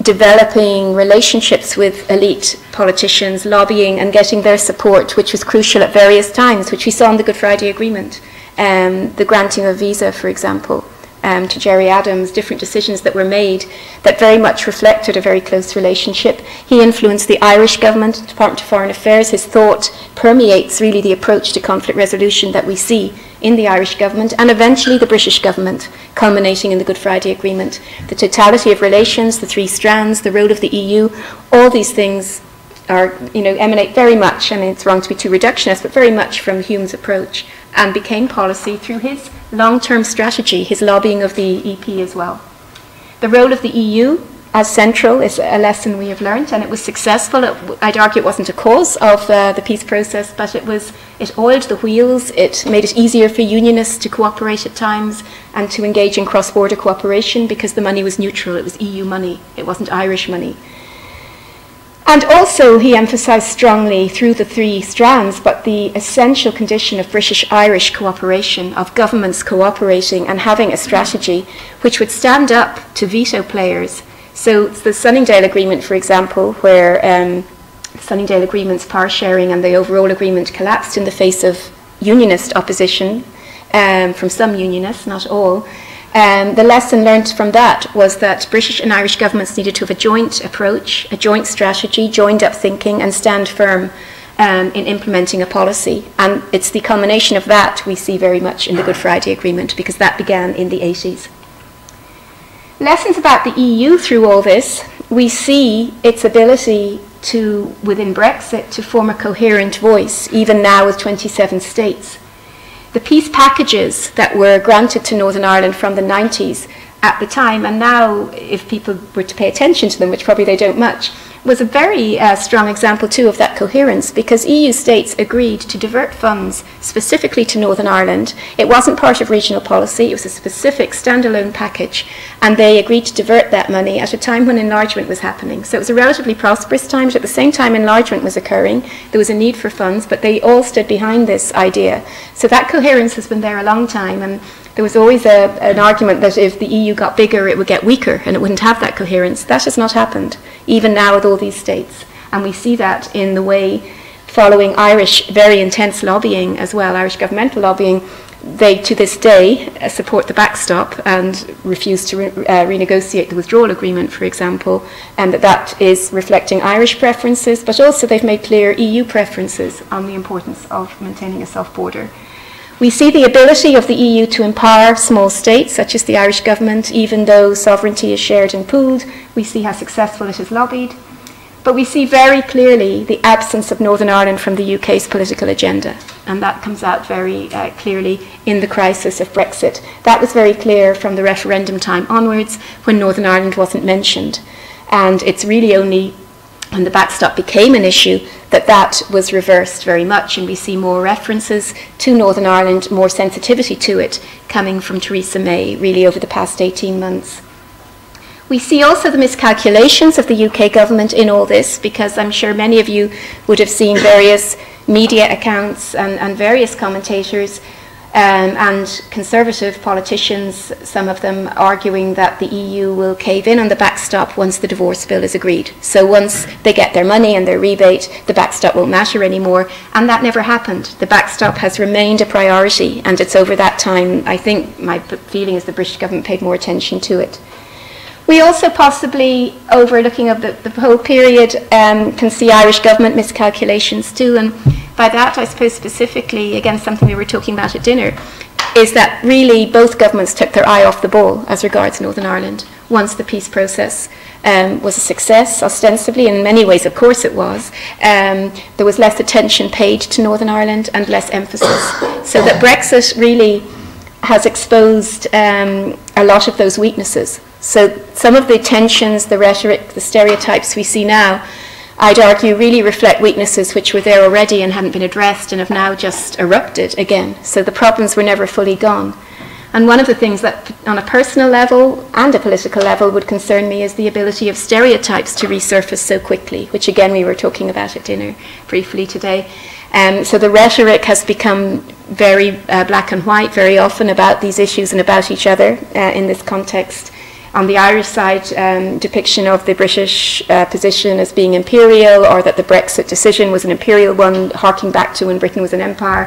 developing relationships with elite politicians, lobbying and getting their support, which was crucial at various times, which we saw in the Good Friday Agreement, um, the granting of visa, for example, um, to Gerry Adams, different decisions that were made that very much reflected a very close relationship. He influenced the Irish government, Department of Foreign Affairs. His thought permeates really the approach to conflict resolution that we see in the Irish government, and eventually the British government, culminating in the Good Friday Agreement. The totality of relations, the three strands, the role of the E U, all these things are, you know, emanate very much, I mean, it's wrong to be too reductionist, but very much from Hume's approach, and became policy through his long-term strategy, his lobbying of the E P as well. The role of the E U as central is a lesson we have learned, and it was successful. It, I'd argue it wasn't a cause of uh, the peace process, but it was, it oiled the wheels, it made it easier for unionists to cooperate at times and to engage in cross-border cooperation because the money was neutral. It was E U money, it wasn't Irish money. And also he emphasised strongly through the three strands, but the essential condition of British-Irish cooperation, of governments cooperating and having a strategy which would stand up to veto players. So the Sunningdale Agreement, for example, where um, Sunningdale Agreement's power sharing and the overall agreement collapsed in the face of unionist opposition um, from some unionists, not all. Um, the lesson learned from that was that British and Irish governments needed to have a joint approach, a joint strategy, joined up thinking, and stand firm um, in implementing a policy. And it's the culmination of that we see very much in the Good Friday Agreement, because that began in the eighties. Lessons about the E U through all this, we see its ability to, within Brexit, to form a coherent voice, even now with twenty-seven states. The peace packages that were granted to Northern Ireland from the nineties at the time, and now if people were to pay attention to them, which probably they don't much, was a very uh, strong example too of that coherence, because E U states agreed to divert funds specifically to Northern Ireland. It wasn't part of regional policy, it was a specific standalone package, and they agreed to divert that money at a time when enlargement was happening. So it was a relatively prosperous time, but at the same time enlargement was occurring, there was a need for funds, but they all stood behind this idea. So that coherence has been there a long time, and there was always a, an argument that if the E U got bigger, it would get weaker and it wouldn't have that coherence. That has not happened, even now with all these states. And we see that in the way, following Irish very intense lobbying as well, Irish governmental lobbying, they to this day uh, support the backstop and refuse to re uh, renegotiate the withdrawal agreement, for example, and that that is reflecting Irish preferences, but also they've made clear E U preferences on the importance of maintaining a soft border. We see the ability of the E U to empower small states, such as the Irish government, even though sovereignty is shared and pooled. We see how successful it has lobbied. But we see very clearly the absence of Northern Ireland from the U K's political agenda. And that comes out very uh, clearly in the crisis of Brexit. That was very clear from the referendum time onwards, when Northern Ireland wasn't mentioned. And it's really only when the backstop became an issue that that was reversed very much, and we see more references to Northern Ireland, more sensitivity to it coming from Theresa May really over the past eighteen months. We see also the miscalculations of the U K government in all this, because I'm sure many of you would have seen various media accounts and, and various commentators Um, and conservative politicians, some of them arguing that the E U will cave in on the backstop once the divorce bill is agreed. So once they get their money and their rebate, the backstop won't matter anymore. And that never happened. The backstop has remained a priority, and it's over that time, I think, my feeling is the British government paid more attention to it. We also possibly, overlooking of the, the whole period, um, can see Irish government miscalculations too, and by that I suppose specifically, again something we were talking about at dinner, is that really both governments took their eye off the ball as regards Northern Ireland once the peace process um, was a success, ostensibly, and in many ways of course it was. Um, there was less attention paid to Northern Ireland and less emphasis, so that Brexit really has exposed um, a lot of those weaknesses. So some of the tensions, the rhetoric, the stereotypes we see now, I'd argue really reflect weaknesses which were there already and hadn't been addressed and have now just erupted again. So the problems were never fully gone. And one of the things that on a personal level and a political level would concern me is the ability of stereotypes to resurface so quickly, which again we were talking about at dinner briefly today. Um, so the rhetoric has become very uh, black and white very often about these issues and about each other uh, in this context. On the Irish side, um, depiction of the British uh, position as being imperial, or that the Brexit decision was an imperial one, harking back to when Britain was an empire.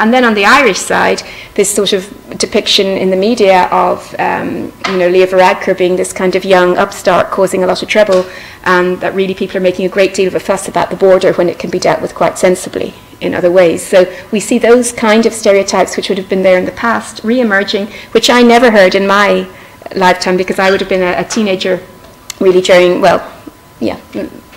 And then on the Irish side, this sort of depiction in the media of um, you know, Leo Varadkar being this kind of young upstart causing a lot of trouble, and that really people are making a great deal of a fuss about the border when it can be dealt with quite sensibly in other ways. So we see those kind of stereotypes which would have been there in the past re-emerging, which I never heard in my lifetime, because I would have been a, a teenager really during, well, yeah,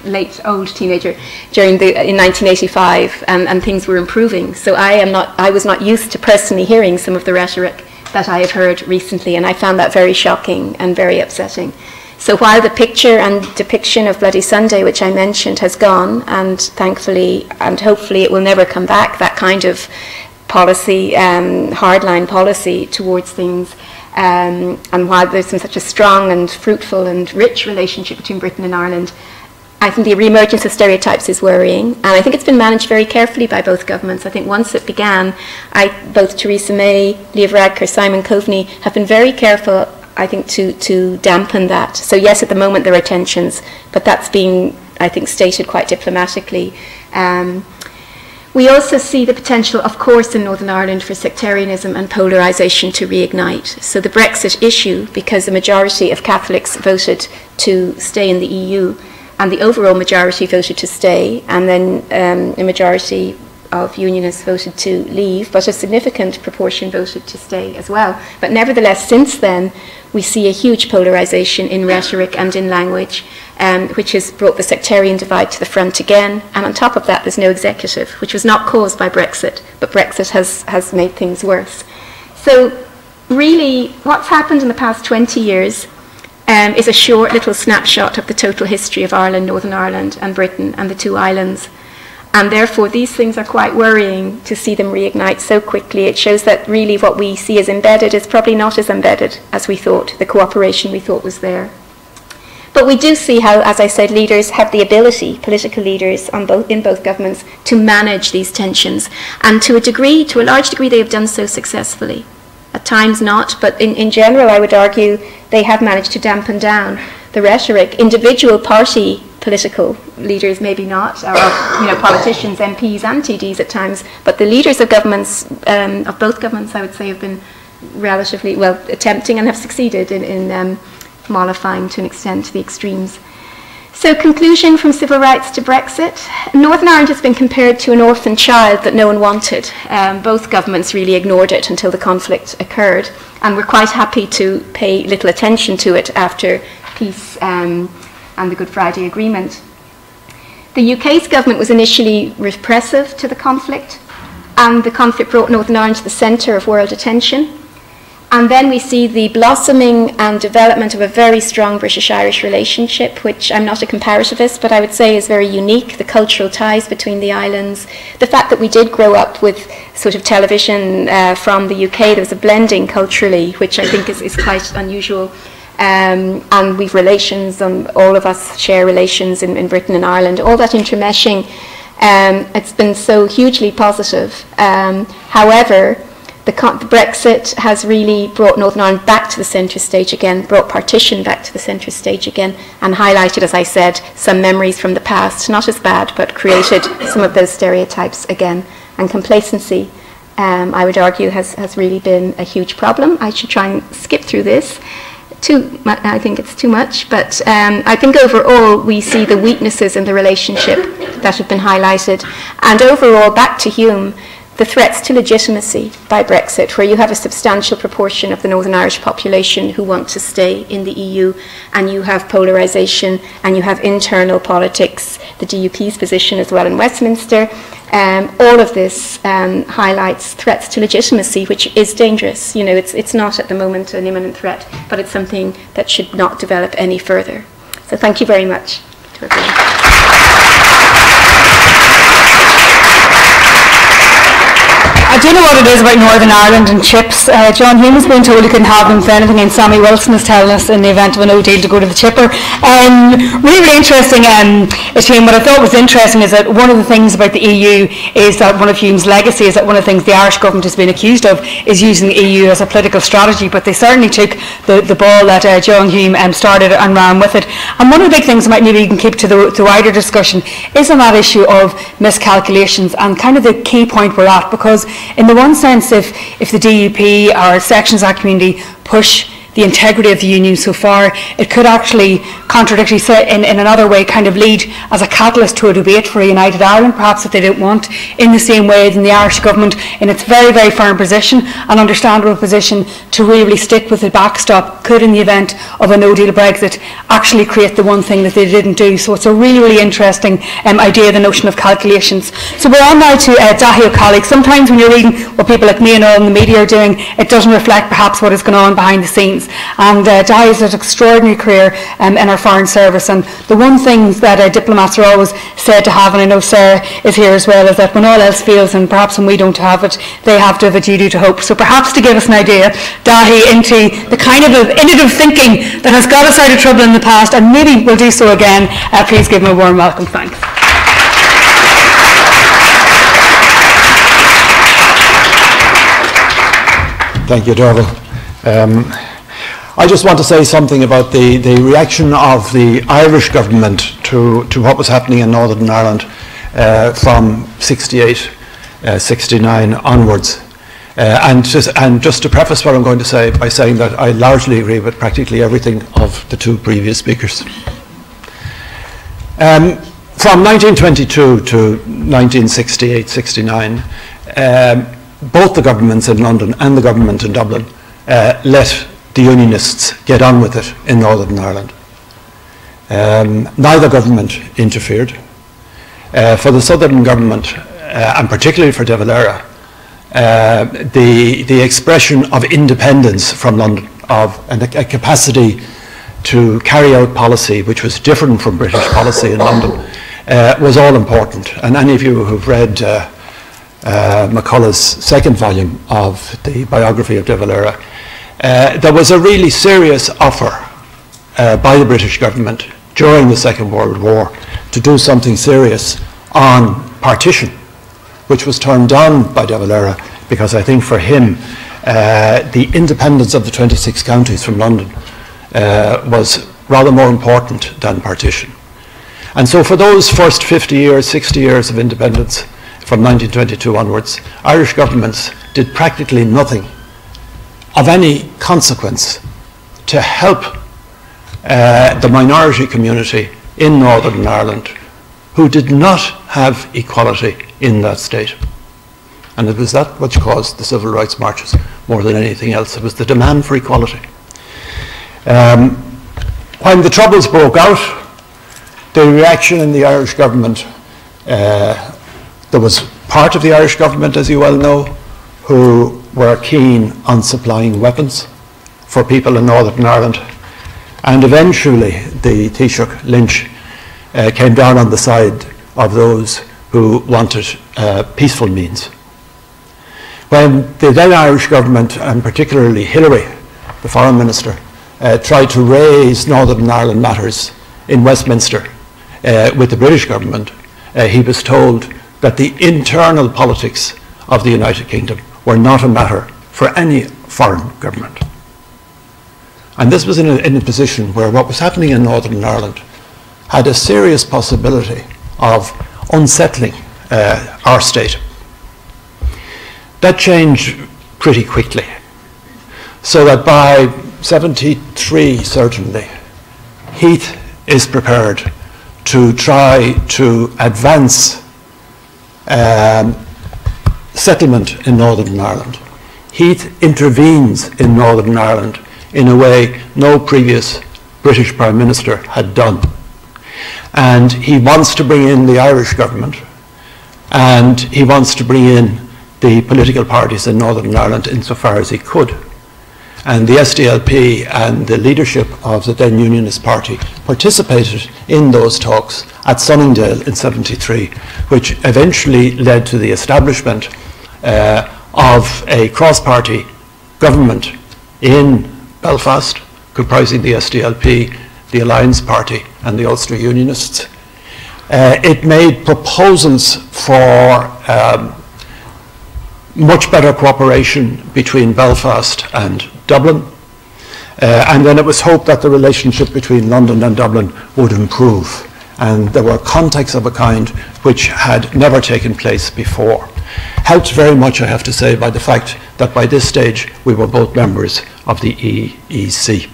late old teenager during the, in nineteen eighty-five, and, and things were improving. So I am not, I was not used to personally hearing some of the rhetoric that I have heard recently, and I found that very shocking and very upsetting. So while the picture and depiction of Bloody Sunday, which I mentioned, has gone, and thankfully and hopefully it will never come back, that kind of policy, um, hardline policy towards things, um, and while there's been such a strong and fruitful and rich relationship between Britain and Ireland, I think the re-emergence of stereotypes is worrying, and I think it's been managed very carefully by both governments. I think once it began, I, both Theresa May, Leo Varadkar, Simon Coveney have been very careful, I think, to, to dampen that. So yes, at the moment there are tensions, but that's being, I think, stated quite diplomatically. Um, we also see the potential, of course, in Northern Ireland for sectarianism and polarisation to reignite. So the Brexit issue, because the majority of Catholics voted to stay in the E U, and the overall majority voted to stay, and then um, a majority of unionists voted to leave, but a significant proportion voted to stay as well. But nevertheless, since then, we see a huge polarisation in rhetoric and in language, um, which has brought the sectarian divide to the front again. And on top of that, there's no executive, which was not caused by Brexit, but Brexit has, has made things worse. So really, what's happened in the past twenty years Um, is a short little snapshot of the total history of Ireland, Northern Ireland and Britain and the two islands. And therefore these things are quite worrying to see them reignite so quickly. It shows that really what we see as embedded is probably not as embedded as we thought, the cooperation we thought was there. But we do see how, as I said, leaders have the ability, political leaders on both, in both governments, to manage these tensions. And to a degree, to a large degree, they have done so successfully. At times not, but in, in general, I would argue they have managed to dampen down the rhetoric. Individual party political leaders, maybe not, or you know, politicians, M Ps and T Ds at times, but the leaders of governments, um, of both governments, I would say, have been relatively, well, attempting and have succeeded in, in um, mollifying to an extent the extremes. So conclusion from civil rights to Brexit. Northern Ireland has been compared to an orphan child that no one wanted. Um, both governments really ignored it until the conflict occurred, and were quite happy to pay little attention to it after peace um, and the Good Friday Agreement. The U K's government was initially repressive to the conflict, and the conflict brought Northern Ireland to the centre of world attention. And then we see the blossoming and development of a very strong British-Irish relationship, which I'm not a comparativist, but I would say is very unique, the cultural ties between the islands. The fact that we did grow up with sort of television uh, from the U K, there was a blending culturally, which I think is, is quite unusual. Um, and we've relations, and all of us share relations in, in Britain and Ireland, all that intermeshing, um, it's been so hugely positive. Um, however, The, the Brexit has really brought Northern Ireland back to the centre stage again, brought partition back to the centre stage again, and highlighted, as I said, some memories from the past, not as bad, but created some of those stereotypes again. And complacency, um, I would argue, has, has really been a huge problem. I should try and skip through this. Too, I think it's too much, but um, I think overall we see the weaknesses in the relationship that have been highlighted. And overall, back to Hume, the threats to legitimacy by Brexit, where you have a substantial proportion of the Northern Irish population who want to stay in the E U, and you have polarisation, and you have internal politics, the D U P's position as well in Westminster. Um, all of this um, highlights threats to legitimacy, which is dangerous. You know, it's, it's not at the moment an imminent threat, but it's something that should not develop any further. So thank you very much to everyone. I don't know what it is about Northern Ireland and chips. Uh, John Hume has been told he couldn't have them for anything, and Sammy Wilson is telling us in the event of a no deal to go to the chipper. Um, really, really interesting, um, Hume. What I thought was interesting is that one of the things about the E U is that one of Hume's legacy is that one of the things the Irish government has been accused of is using the E U as a political strategy, but they certainly took the, the ball that uh, John Hume um, started and ran with it. And one of the big things that maybe you can keep to the, the wider discussion is on that issue of miscalculations and kind of the key point we're at, because in the one sense, if, if the D U P or Sections Act community push the integrity of the union so far, it could actually contradictory in, in another way kind of lead as a catalyst to a debate for a United Ireland, perhaps, that they don't want, in the same way than the Irish government, in its very, very firm position, an understandable position to really stick with the backstop, could in the event of a no-deal Brexit actually create the one thing that they didn't do. So it's a really, really interesting um, idea, the notion of calculations. So we're on now to uh, Dahi O'Callagh. Sometimes when you're reading what people like me and all in the media are doing, it doesn't reflect perhaps what is going on behind the scenes. And uh, Dahi has an extraordinary career um, in our foreign service, and the one thing that uh, diplomats are always said to have, and I know Sarah is here as well, is that when all else fails, and perhaps when we don't have it, they have to have a duty to hope. So perhaps to give us an idea, Dahi, into the kind of innovative thinking that has got us out of trouble in the past, and maybe will do so again, uh, please give him a warm welcome. Thanks. Thank you, Darrell. Um, I just want to say something about the, the reaction of the Irish government to, to what was happening in Northern Ireland uh, from sixty-eight, uh, sixty-nine onwards. Uh, and, just, and just to preface what I'm going to say by saying that I largely agree with practically everything of the two previous speakers. Um, from nineteen twenty-two to nineteen sixty-eight sixty-nine, um, both the governments in London and the government in Dublin uh, let the Unionists get on with it in Northern Ireland. Um, neither government interfered. Uh, for the Southern government, uh, and particularly for de Valera, uh, the, the expression of independence from London, of and a, a capacity to carry out policy which was different from British policy in London, uh, was all important. And any of you who've read uh, uh, McCullough's second volume of the biography of de Valera, Uh, there was a really serious offer uh, by the British government during the Second World War to do something serious on partition, which was turned down by de Valera because I think for him uh, the independence of the twenty-six counties from London uh, was rather more important than partition. And so for those first fifty years, sixty years of independence from nineteen twenty-two onwards, Irish governments did practically nothing of any consequence to help uh, the minority community in Northern Ireland who did not have equality in that state. And it was that which caused the civil rights marches more than anything else. It was the demand for equality. Um, when the Troubles broke out, the reaction in the Irish government, uh, there was part of the Irish government, as you well know, who were keen on supplying weapons for people in Northern Ireland. And eventually the Taoiseach Lynch uh, came down on the side of those who wanted uh, peaceful means. When the then Irish government, and particularly Hillary, the foreign minister, uh, tried to raise Northern Ireland matters in Westminster uh, with the British government, uh, he was told that the internal politics of the United Kingdom were not a matter for any foreign government. And this was in a, in a position where what was happening in Northern Ireland had a serious possibility of unsettling uh, our state. That changed pretty quickly, so that by seventy-three, certainly, Heath is prepared to try to advance um, settlement in Northern Ireland. Heath intervenes in Northern Ireland in a way no previous British Prime Minister had done. And he wants to bring in the Irish government, and he wants to bring in the political parties in Northern Ireland insofar as he could. And the S D L P and the leadership of the then Unionist Party participated in those talks at Sunningdale in seventy-three, which eventually led to the establishment Uh, of a cross-party government in Belfast, comprising the S D L P, the Alliance Party and the Ulster Unionists. Uh, it made proposals for um, much better cooperation between Belfast and Dublin, uh, and then it was hoped that the relationship between London and Dublin would improve, and there were contacts of a kind which had never taken place before. helped very much, I have to say, by the fact that by this stage we were both members of the E E C.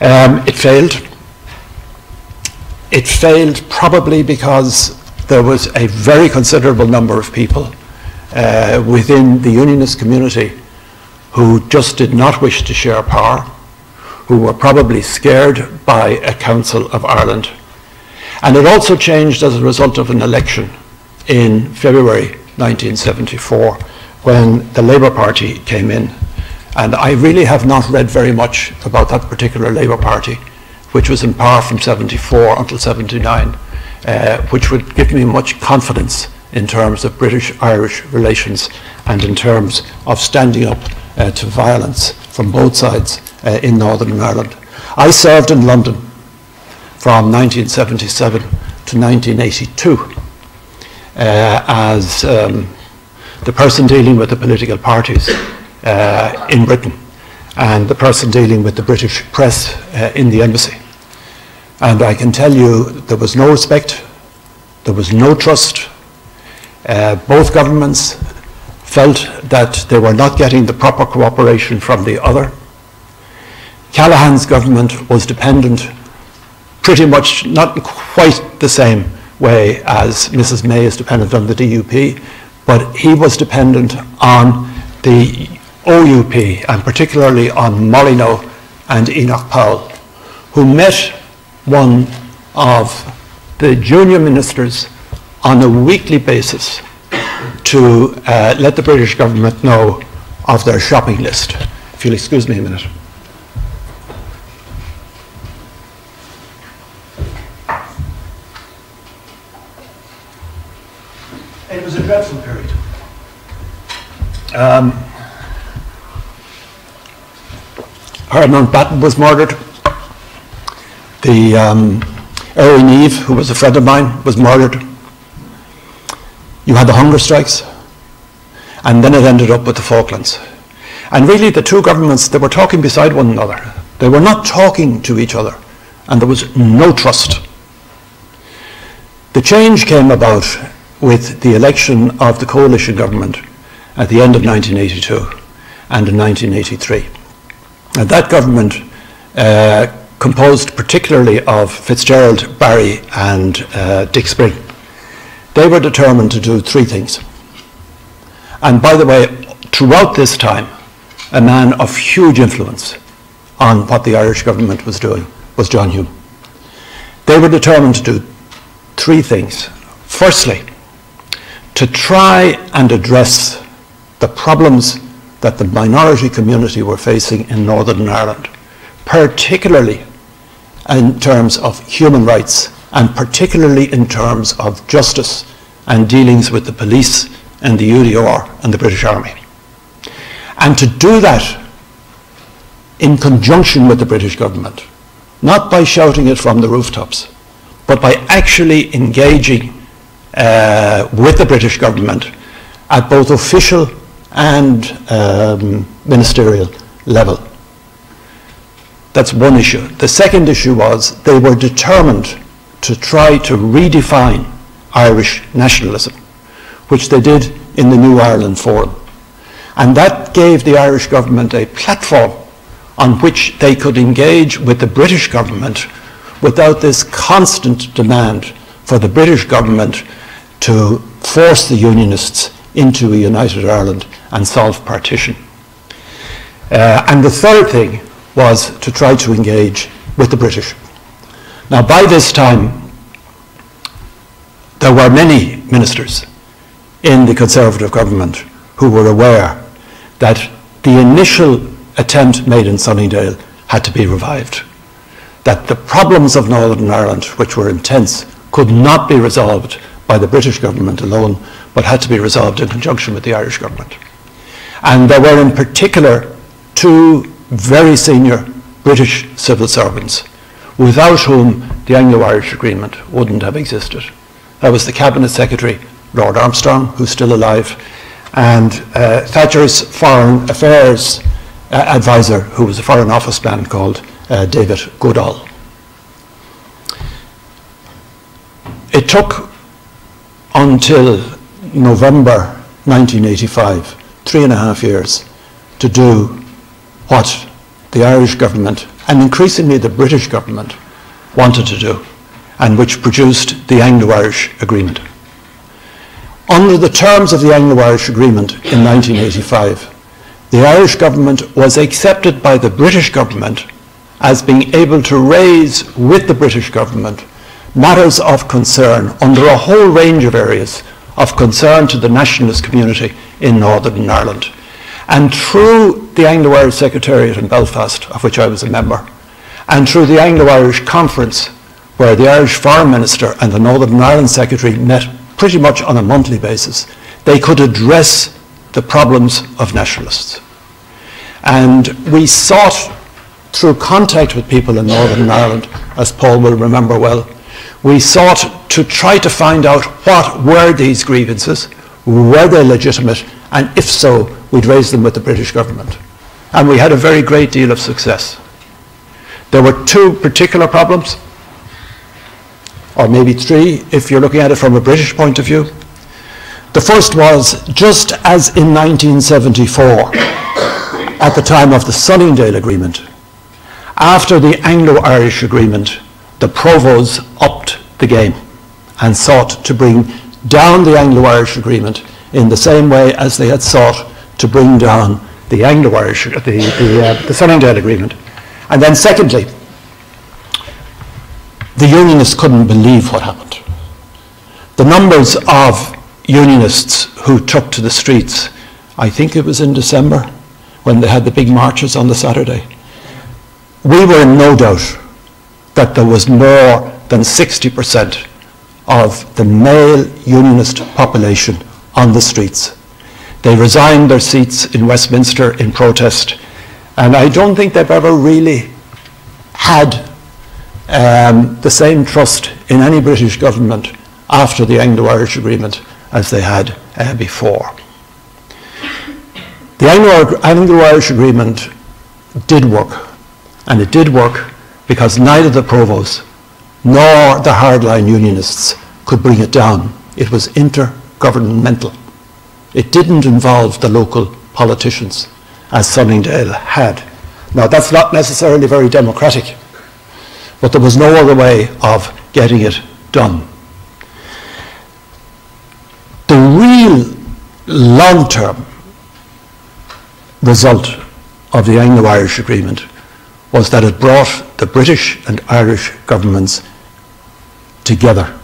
Um, it failed. It failed probably because there was a very considerable number of people uh, within the unionist community who just did not wish to share power, who were probably scared by a Council of Ireland. And it also changed as a result of an election in February nineteen seventy-four, when the Labour Party came in. And I really have not read very much about that particular Labour Party, which was in power from seventy-four until seventy-nine, uh, which would give me much confidence in terms of British-Irish relations and in terms of standing up uh, to violence from both sides uh, in Northern Ireland. I served in London from nineteen seventy-seven to nineteen eighty-two uh, as um, the person dealing with the political parties uh, in Britain and the person dealing with the British press uh, in the embassy. And I can tell you there was no respect, there was no trust. Uh, both governments felt that they were not getting the proper cooperation from the other. Callaghan's government was dependent pretty much not quite the same way as Missus May is dependent on the D U P, but he was dependent on the O U P and particularly on Molyneux and Enoch Powell, who met one of the junior ministers on a weekly basis to uh, let the British government know of their shopping list. If you'll excuse me a minute. It was a dreadful period. Um, Paramount Batten was murdered. The um, Erin Eve, who was a friend of mine, was murdered. You had the hunger strikes, and then it ended up with the Falklands. And really the two governments, they were talking beside one another. They were not talking to each other, and there was no trust. The change came about with the election of the coalition government at the end of nineteen eighty-two and in nineteen eighty-three. And that government, uh, composed particularly of Fitzgerald, Barry, and uh, Dick Spring, they were determined to do three things. And by the way, throughout this time, a man of huge influence on what the Irish government was doing was John Hume. They were determined to do three things. Firstly, to try and address the problems that the minority community were facing in Northern Ireland, particularly in terms of human rights and particularly in terms of justice and dealings with the police and the U D R and the British Army. And to do that in conjunction with the British government, not by shouting it from the rooftops, but by actually engaging uh, with the British government at both official and um, ministerial level. That's one issue. The second issue was they were determined to try to redefine Irish nationalism, which they did in the New Ireland Forum. And that gave the Irish government a platform on which they could engage with the British government without this constant demand for the British government to force the Unionists into a united Ireland and solve partition. Uh, and the third thing was to try to engage with the British. Now, by this time, there were many ministers in the Conservative government who were aware that the initial attempt made in Sunningdale had to be revived, that the problems of Northern Ireland, which were intense, could not be resolved by the British government alone, but had to be resolved in conjunction with the Irish government. And there were in particular two very senior British civil servants, without whom the Anglo-Irish Agreement wouldn't have existed. That was the Cabinet Secretary, Lord Armstrong, who's still alive, and uh, Thatcher's Foreign Affairs uh, advisor, who was a Foreign Office man called uh, David Goodall. It took until November nineteen eighty-five, three and a half years, to do what the Irish government and increasingly the British government wanted to do, and which produced the Anglo-Irish Agreement. Under the terms of the Anglo-Irish Agreement in nineteen eighty-five, the Irish government was accepted by the British government as being able to raise with the British government matters of concern under a whole range of areas of concern to the nationalist community in Northern Ireland. And through the Anglo-Irish Secretariat in Belfast, of which I was a member, and through the Anglo-Irish Conference, where the Irish Foreign Minister and the Northern Ireland Secretary met pretty much on a monthly basis, they could address the problems of nationalists. And we sought, through contact with people in Northern Ireland, as Paul will remember well, we sought to try to find out what were these grievances, were they legitimate, and if so, we'd raise them with the British government. And we had a very great deal of success. There were two particular problems, or maybe three, if you're looking at it from a British point of view. The first was, just as in nineteen seventy-four, at the time of the Sunningdale Agreement, after the Anglo-Irish Agreement, the Provosts upped the game and sought to bring down the Anglo-Irish Agreement in the same way as they had sought to bring down the Anglo-Irish, the, the, uh, the Sunningdale Agreement. And then secondly, the Unionists couldn't believe what happened. The numbers of Unionists who took to the streets, I think it was in December, when they had the big marches on the Saturday, we were in no doubt that there was more than sixty percent of the male Unionist population on the streets. They resigned their seats in Westminster in protest, and I don't think they've ever really had um, the same trust in any British government after the Anglo-Irish Agreement as they had uh, before. The Anglo-Irish Agreement did work, and it did work because neither the Provosts nor the hardline Unionists could bring it down. It was intergovernmental. It didn't involve the local politicians, as Sunningdale had. Now, that's not necessarily very democratic, but there was no other way of getting it done. The real long-term result of the Anglo-Irish Agreement was that it brought the British and Irish governments together,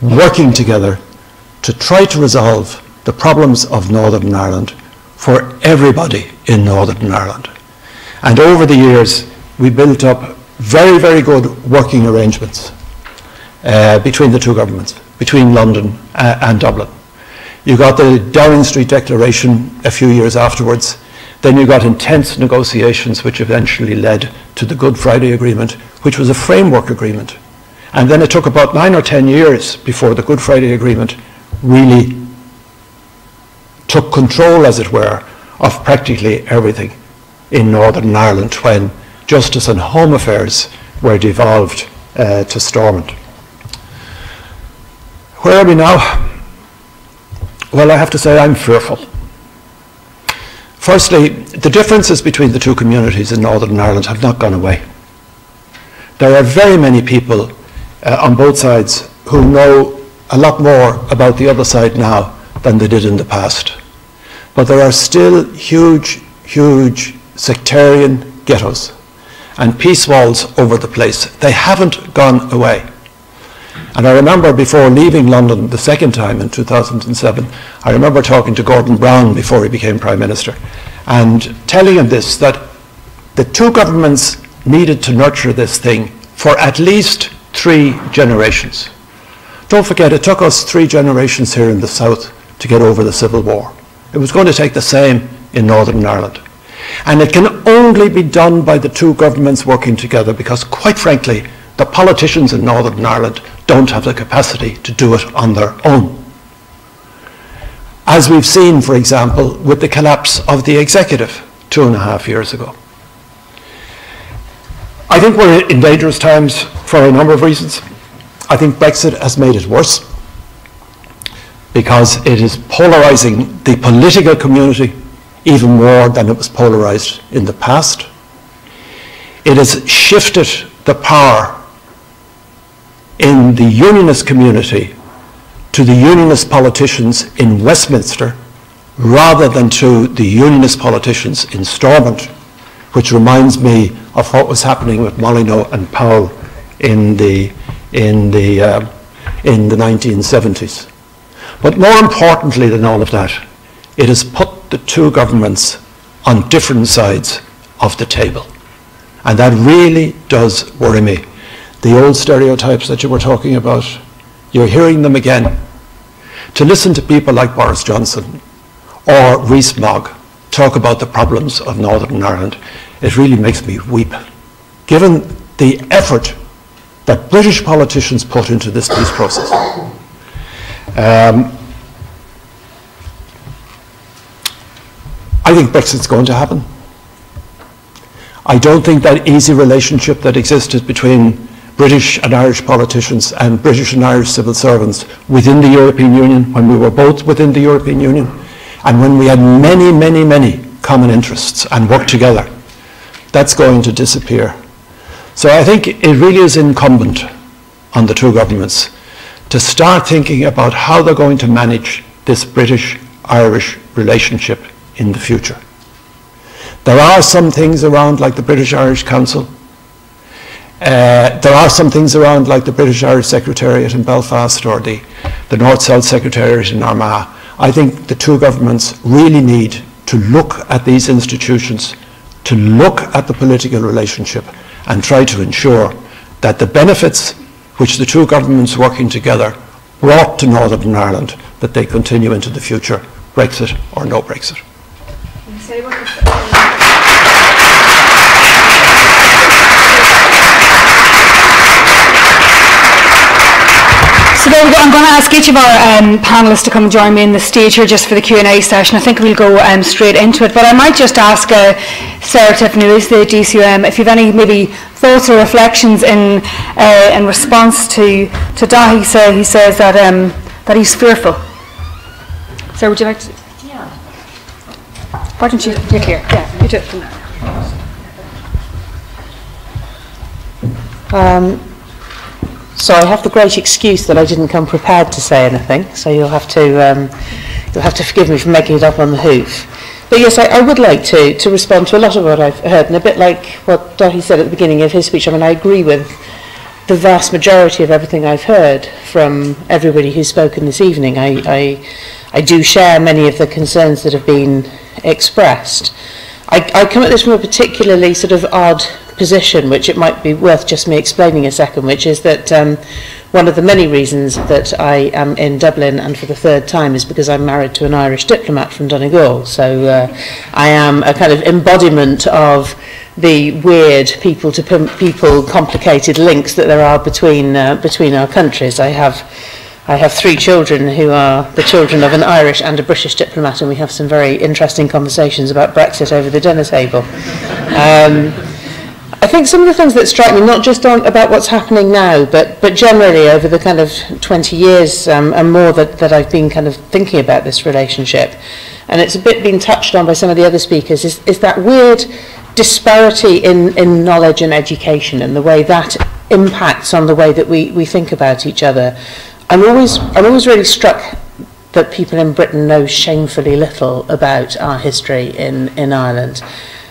working together to try to resolve the problems of Northern Ireland for everybody in Northern Ireland. And over the years, we built up very, very good working arrangements uh, between the two governments, between London uh, and Dublin. You got the Downing Street Declaration a few years afterwards. Then you got intense negotiations, which eventually led to the Good Friday Agreement, which was a framework agreement. And then it took about nine or ten years before the Good Friday Agreement really took control, as it were, of practically everything in Northern Ireland, when Justice and Home Affairs were devolved uh, to Stormont. Where are we now? Well, I have to say I'm fearful. Firstly, the differences between the two communities in Northern Ireland have not gone away. There are very many people uh, on both sides who know a lot more about the other side now than they did in the past. But there are still huge, huge sectarian ghettos and peace walls over the place. They haven't gone away. And I remember before leaving London the second time in two thousand seven, I remember talking to Gordon Brown before he became Prime Minister and telling him this, that the two governments needed to nurture this thing for at least three generations. Don't forget, it took us three generations here in the South to get over the Civil War. It was going to take the same in Northern Ireland. And it can only be done by the two governments working together, because quite frankly, the politicians in Northern Ireland don't have the capacity to do it on their own. As we've seen, for example, with the collapse of the executive two and a half years ago. I think we're in dangerous times for a number of reasons. I think Brexit has made it worse. because it is polarizing the political community even more than it was polarized in the past. It has shifted the power in the unionist community to the unionist politicians in Westminster rather than to the unionist politicians in Stormont, which reminds me of what was happening with Molyneux and Powell in the, in the, uh, in the nineteen seventies. But more importantly than all of that, it has put the two governments on different sides of the table. And that really does worry me. The old stereotypes that you were talking about, you're hearing them again. To listen to people like Boris Johnson or Rhys Mogg talk about the problems of Northern Ireland, it really makes me weep. Given the effort that British politicians put into this peace process, um, I think Brexit's going to happen. I don't think that easy relationship that existed between British and Irish politicians and British and Irish civil servants within the European Union, when we were both within the European Union, and when we had many, many, many common interests and worked together, that's going to disappear. So I think it really is incumbent on the two governments to start thinking about how they're going to manage this British-Irish relationship in the future. There are some things around, like the British-Irish Council. Uh, there are some things around, like the British-Irish Secretariat in Belfast or the, the North-South Secretariat in Armagh. I think the two governments really need to look at these institutions, to look at the political relationship, and try to ensure that the benefits which the two governments working together brought to Northern Ireland, that they continue into the future, Brexit or no Brexit. So there we go. I'm going to ask each of our um, panellists to come join me on the stage here just for the Q and A session. I think we'll go um, straight into it, but I might just ask uh, Sarah Tiffany, who is the D C U M, if you have any maybe thoughts or reflections in uh, in response to to Dahi. So he says that um, that he's fearful. Sarah, would you like to? Yeah. Why don't you? You're here. Yeah, you do it from there. Um. So I have the great excuse that I didn't come prepared to say anything, so you'll have to, um, you'll have to forgive me for making it up on the hoof. But yes, I, I would like to, to respond to a lot of what I've heard, and a bit like what Dahi said at the beginning of his speech, I mean, I agree with the vast majority of everything I've heard from everybody who's spoken this evening. I, I, I do share many of the concerns that have been expressed. I, I come at this from a particularly sort of odd position, which it might be worth just me explaining a second, which is that um, one of the many reasons that I am in Dublin and for the third time is because I'm married to an Irish diplomat from Donegal. So uh, I am a kind of embodiment of the weird people to pim- people complicated links that there are between uh, between our countries. I have I have three children who are the children of an Irish and a British diplomat, and we have some very interesting conversations about Brexit over the dinner table. Um, I think some of the things that strike me, not just on, about what's happening now, but, but generally over the kind of twenty years um, and more that, that I've been kind of thinking about this relationship, and it's a bit been touched on by some of the other speakers, is, is that weird disparity in, in knowledge and education and the way that impacts on the way that we, we think about each other. I'm always, I'm always really struck that people in Britain know shamefully little about our history in, in Ireland.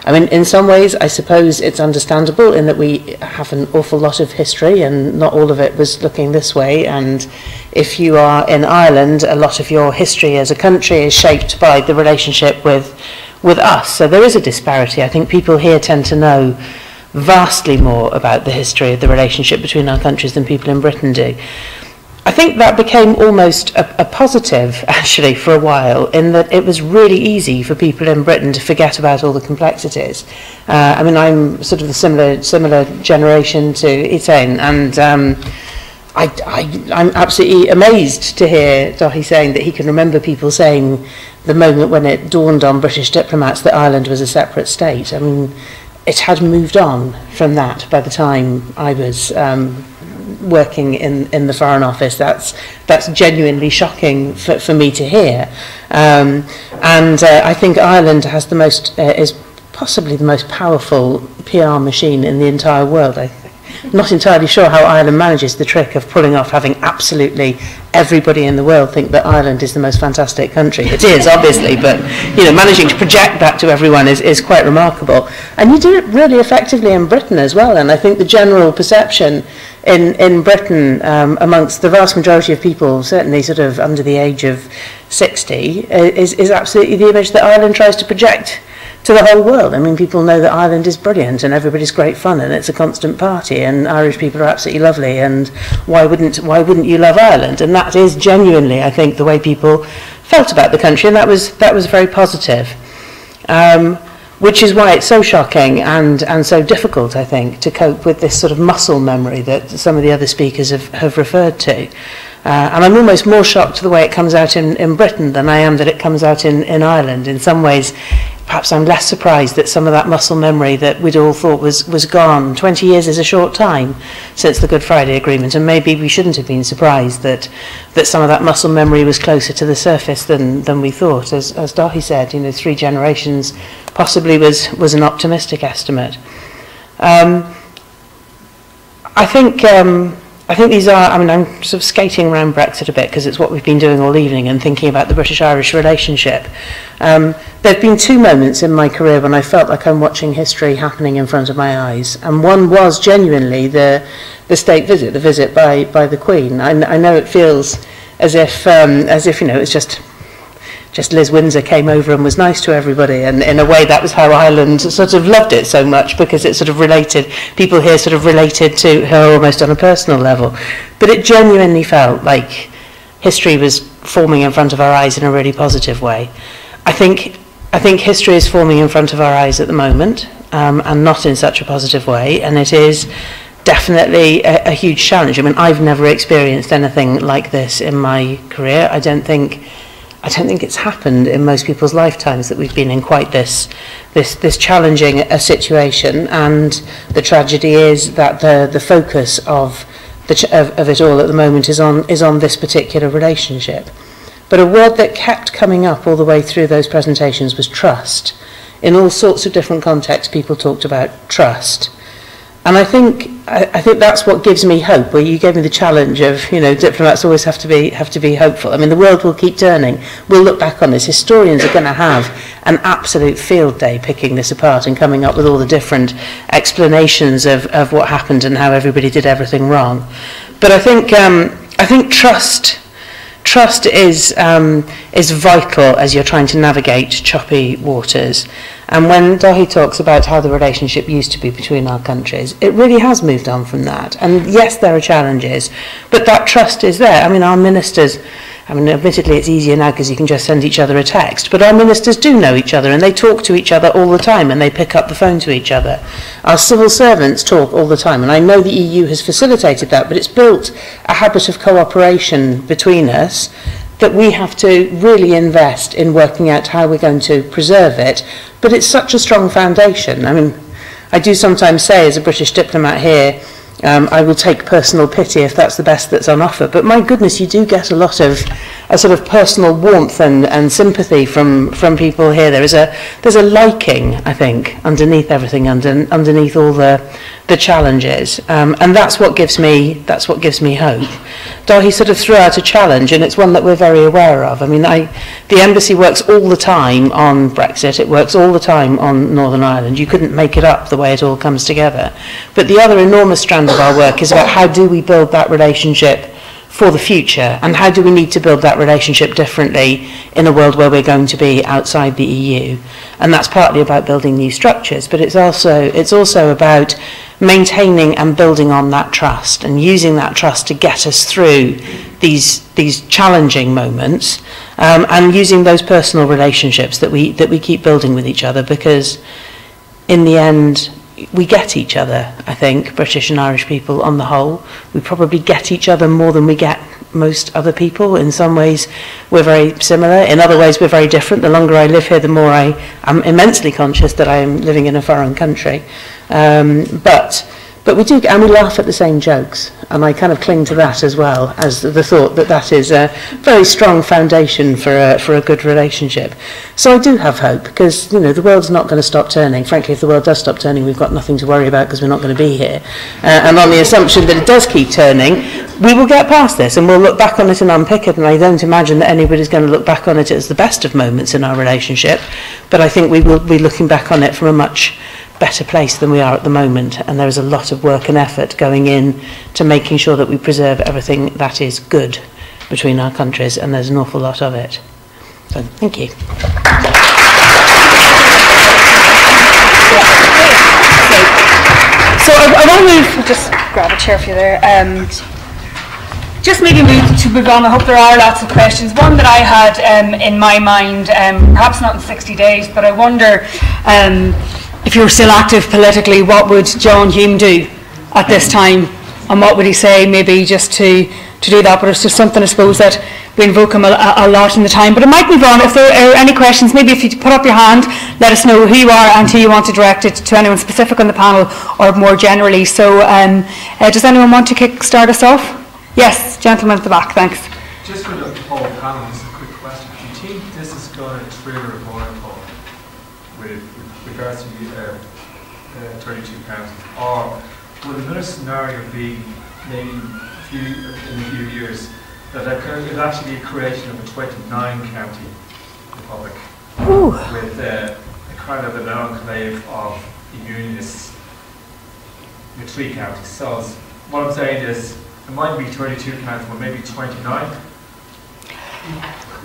I mean, in some ways, I suppose it's understandable in that we have an awful lot of history and not all of it was looking this way. And if you are in Ireland, a lot of your history as a country is shaped by the relationship with, with us. So there is a disparity. I think people here tend to know vastly more about the history of the relationship between our countries than people in Britain do. I think that became almost a, a positive, actually, for a while, in that it was really easy for people in Britain to forget about all the complexities. Uh, I mean, I'm sort of the similar similar generation to Etain, and um, I, I, I'm absolutely amazed to hear Dahi saying that he can remember people saying the moment when it dawned on British diplomats that Ireland was a separate state. I mean, it had moved on from that by the time I was... Um, working in, in the Foreign Office, that's, that's genuinely shocking for, for me to hear. Um, and uh, I think Ireland has the most, uh, is possibly the most powerful P R machine in the entire world. I Not entirely sure how Ireland manages the trick of pulling off having absolutely everybody in the world think that Ireland is the most fantastic country. It is, obviously, but you know, managing to project that to everyone is, is quite remarkable. And you do it really effectively in Britain as well, and I think the general perception in, in Britain um, amongst the vast majority of people, certainly sort of under the age of sixty, is, is absolutely the image that Ireland tries to project to the whole world. I mean, people know that Ireland is brilliant and everybody's great fun and it's a constant party and Irish people are absolutely lovely and why wouldn't why wouldn't you love Ireland? And that is genuinely, I think, the way people felt about the country, and that was that was very positive. Um, which is why it's so shocking and, and so difficult, I think, to cope with this sort of muscle memory that some of the other speakers have, have referred to. Uh, and I'm almost more shocked to the way it comes out in, in Britain than I am that it comes out in, in Ireland. In some ways, perhaps I'm less surprised that some of that muscle memory that we'd all thought was, was gone. twenty years is a short time since the Good Friday Agreement, and maybe we shouldn't have been surprised that, that some of that muscle memory was closer to the surface than, than we thought. As, as Dahi said, you know, three generations possibly was, was an optimistic estimate. Um, I think... Um, I think these are, I mean, I'm sort of skating around Brexit a bit because it's what we've been doing all evening and thinking about the British-Irish relationship. Um, there have been two moments in my career when I felt like I'm watching history happening in front of my eyes. And one was genuinely the, the state visit, the visit by, by the Queen. I, I know it feels as if, um, as if, you know, it's just... just Liz Windsor came over and was nice to everybody, and in a way that was how Ireland sort of loved it so much, because it sort of related, people here sort of related to her almost on a personal level. But it genuinely felt like history was forming in front of our eyes in a really positive way. I think, I think history is forming in front of our eyes at the moment, um, and not in such a positive way, and it is definitely a, a huge challenge. I mean, I've never experienced anything like this in my career. I don't think... I don't think it's happened in most people's lifetimes that we've been in quite this this, this challenging a situation, and the tragedy is that the, the focus of, the ch of, of it all at the moment is on, is on this particular relationship. But a word that kept coming up all the way through those presentations was trust. In all sorts of different contexts, people talked about trust. And I think I, I think that's what gives me hope. Where you gave me the challenge of, you know, diplomats always have to be have to be hopeful. I mean, the world will keep turning. We'll look back on this. Historians are going to have an absolute field day picking this apart and coming up with all the different explanations of of what happened and how everybody did everything wrong. But I think um, I think trust. Trust is, um, is vital as you're trying to navigate choppy waters. And when Dahi talks about how the relationship used to be between our countries, it really has moved on from that. And yes, there are challenges, but that trust is there. I mean, our ministers, I mean, admittedly, it's easier now because you can just send each other a text, but our ministers do know each other and they talk to each other all the time and they pick up the phone to each other. Our civil servants talk all the time, and I know the E U has facilitated that, but it's built a habit of cooperation between us that we have to really invest in working out how we're going to preserve it. But it's such a strong foundation. I mean, I do sometimes say as a British diplomat here, Um, I will take personal pity if that's the best that's on offer. But my goodness, you do get a lot of a sort of personal warmth and, and sympathy from, from people here. There is a there's a liking, I think, underneath everything, under, underneath all the the challenges, um, and that's what gives me that's what gives me hope. Dahi sort of threw out a challenge, and it's one that we're very aware of. I mean, I, the embassy works all the time on Brexit. It works all the time on Northern Ireland. You couldn't make it up the way it all comes together. But the other enormous strand of our work is about how do we build that relationship for the future, and how do we need to build that relationship differently in a world where we're going to be outside the E U. And that's partly about building new structures, but it's also it's also about maintaining and building on that trust and using that trust to get us through these these challenging moments, um, and using those personal relationships that we that we keep building with each other, because in the end we get each other, I think, British and Irish people on the whole. We probably get each other more than we get most other people. In some ways we're very similar, in other ways we're very different. The longer I live here, the more I am immensely conscious that I am living in a foreign country. Um, but But we do, and we laugh at the same jokes, and I kind of cling to that as well as the thought that that is a very strong foundation for a, for a good relationship. So I do have hope, because, you know, the world's not going to stop turning. Frankly, if the world does stop turning, we've got nothing to worry about because we're not going to be here. Uh, and on the assumption that it does keep turning, we will get past this and we'll look back on it and unpick it, and I don't imagine that anybody's going to look back on it as the best of moments in our relationship, but I think we will be looking back on it from a much better place than we are at the moment, and there is a lot of work and effort going in to making sure that we preserve everything that is good between our countries, and there's an awful lot of it. So, thank you. So I, I want to move, I'll just grab a chair for you there, um, just maybe move to move on. I hope there are lots of questions. One that I had um, in my mind, um, perhaps not in sixty days, but I wonder, um, if you were still active politically, what would John Hume do at this time, and what would he say maybe just to, to do that? But it's just something, I suppose, that we invoke him a, a lot in the time. But it might move on. If there are any questions, maybe if you put up your hand, let us know who you are and who you want to direct it to, anyone specific on the panel or more generally. So um, uh, does anyone want to kick start us off? Yes, gentleman at the back, thanks. Just for the whole panel, it's a quick question. Do you think this is going to trigger a boycott with regards to uh, uh, thirty-two pounds, or would another scenario be maybe a few, in a few years that it would actually be a creation of a twenty-nine county republic? Ooh. With uh, a kind of an enclave of unionists with three counties? So what I'm saying is it might be thirty-two counties, but maybe twenty-nine.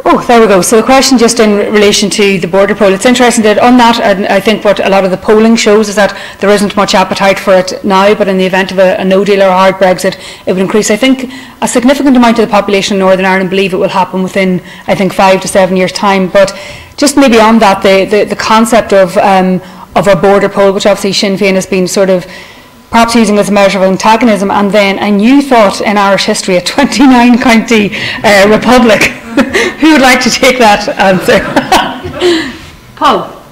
Oh, there we go. So the question just in relation to the border poll, it's interesting that on that, and I think what a lot of the polling shows is that there isn't much appetite for it now, but in the event of a, a no deal or a hard Brexit, it would increase. I think a significant amount of the population in Northern Ireland believe it will happen within, I think, five to seven years' time. But just maybe on that, the, the, the concept of, um, of a border poll, which obviously Sinn Féin has been sort of perhaps using as a measure of antagonism, and then a new thought in Irish history, a twenty-nine county uh, republic. Who would like to take that answer? Paul?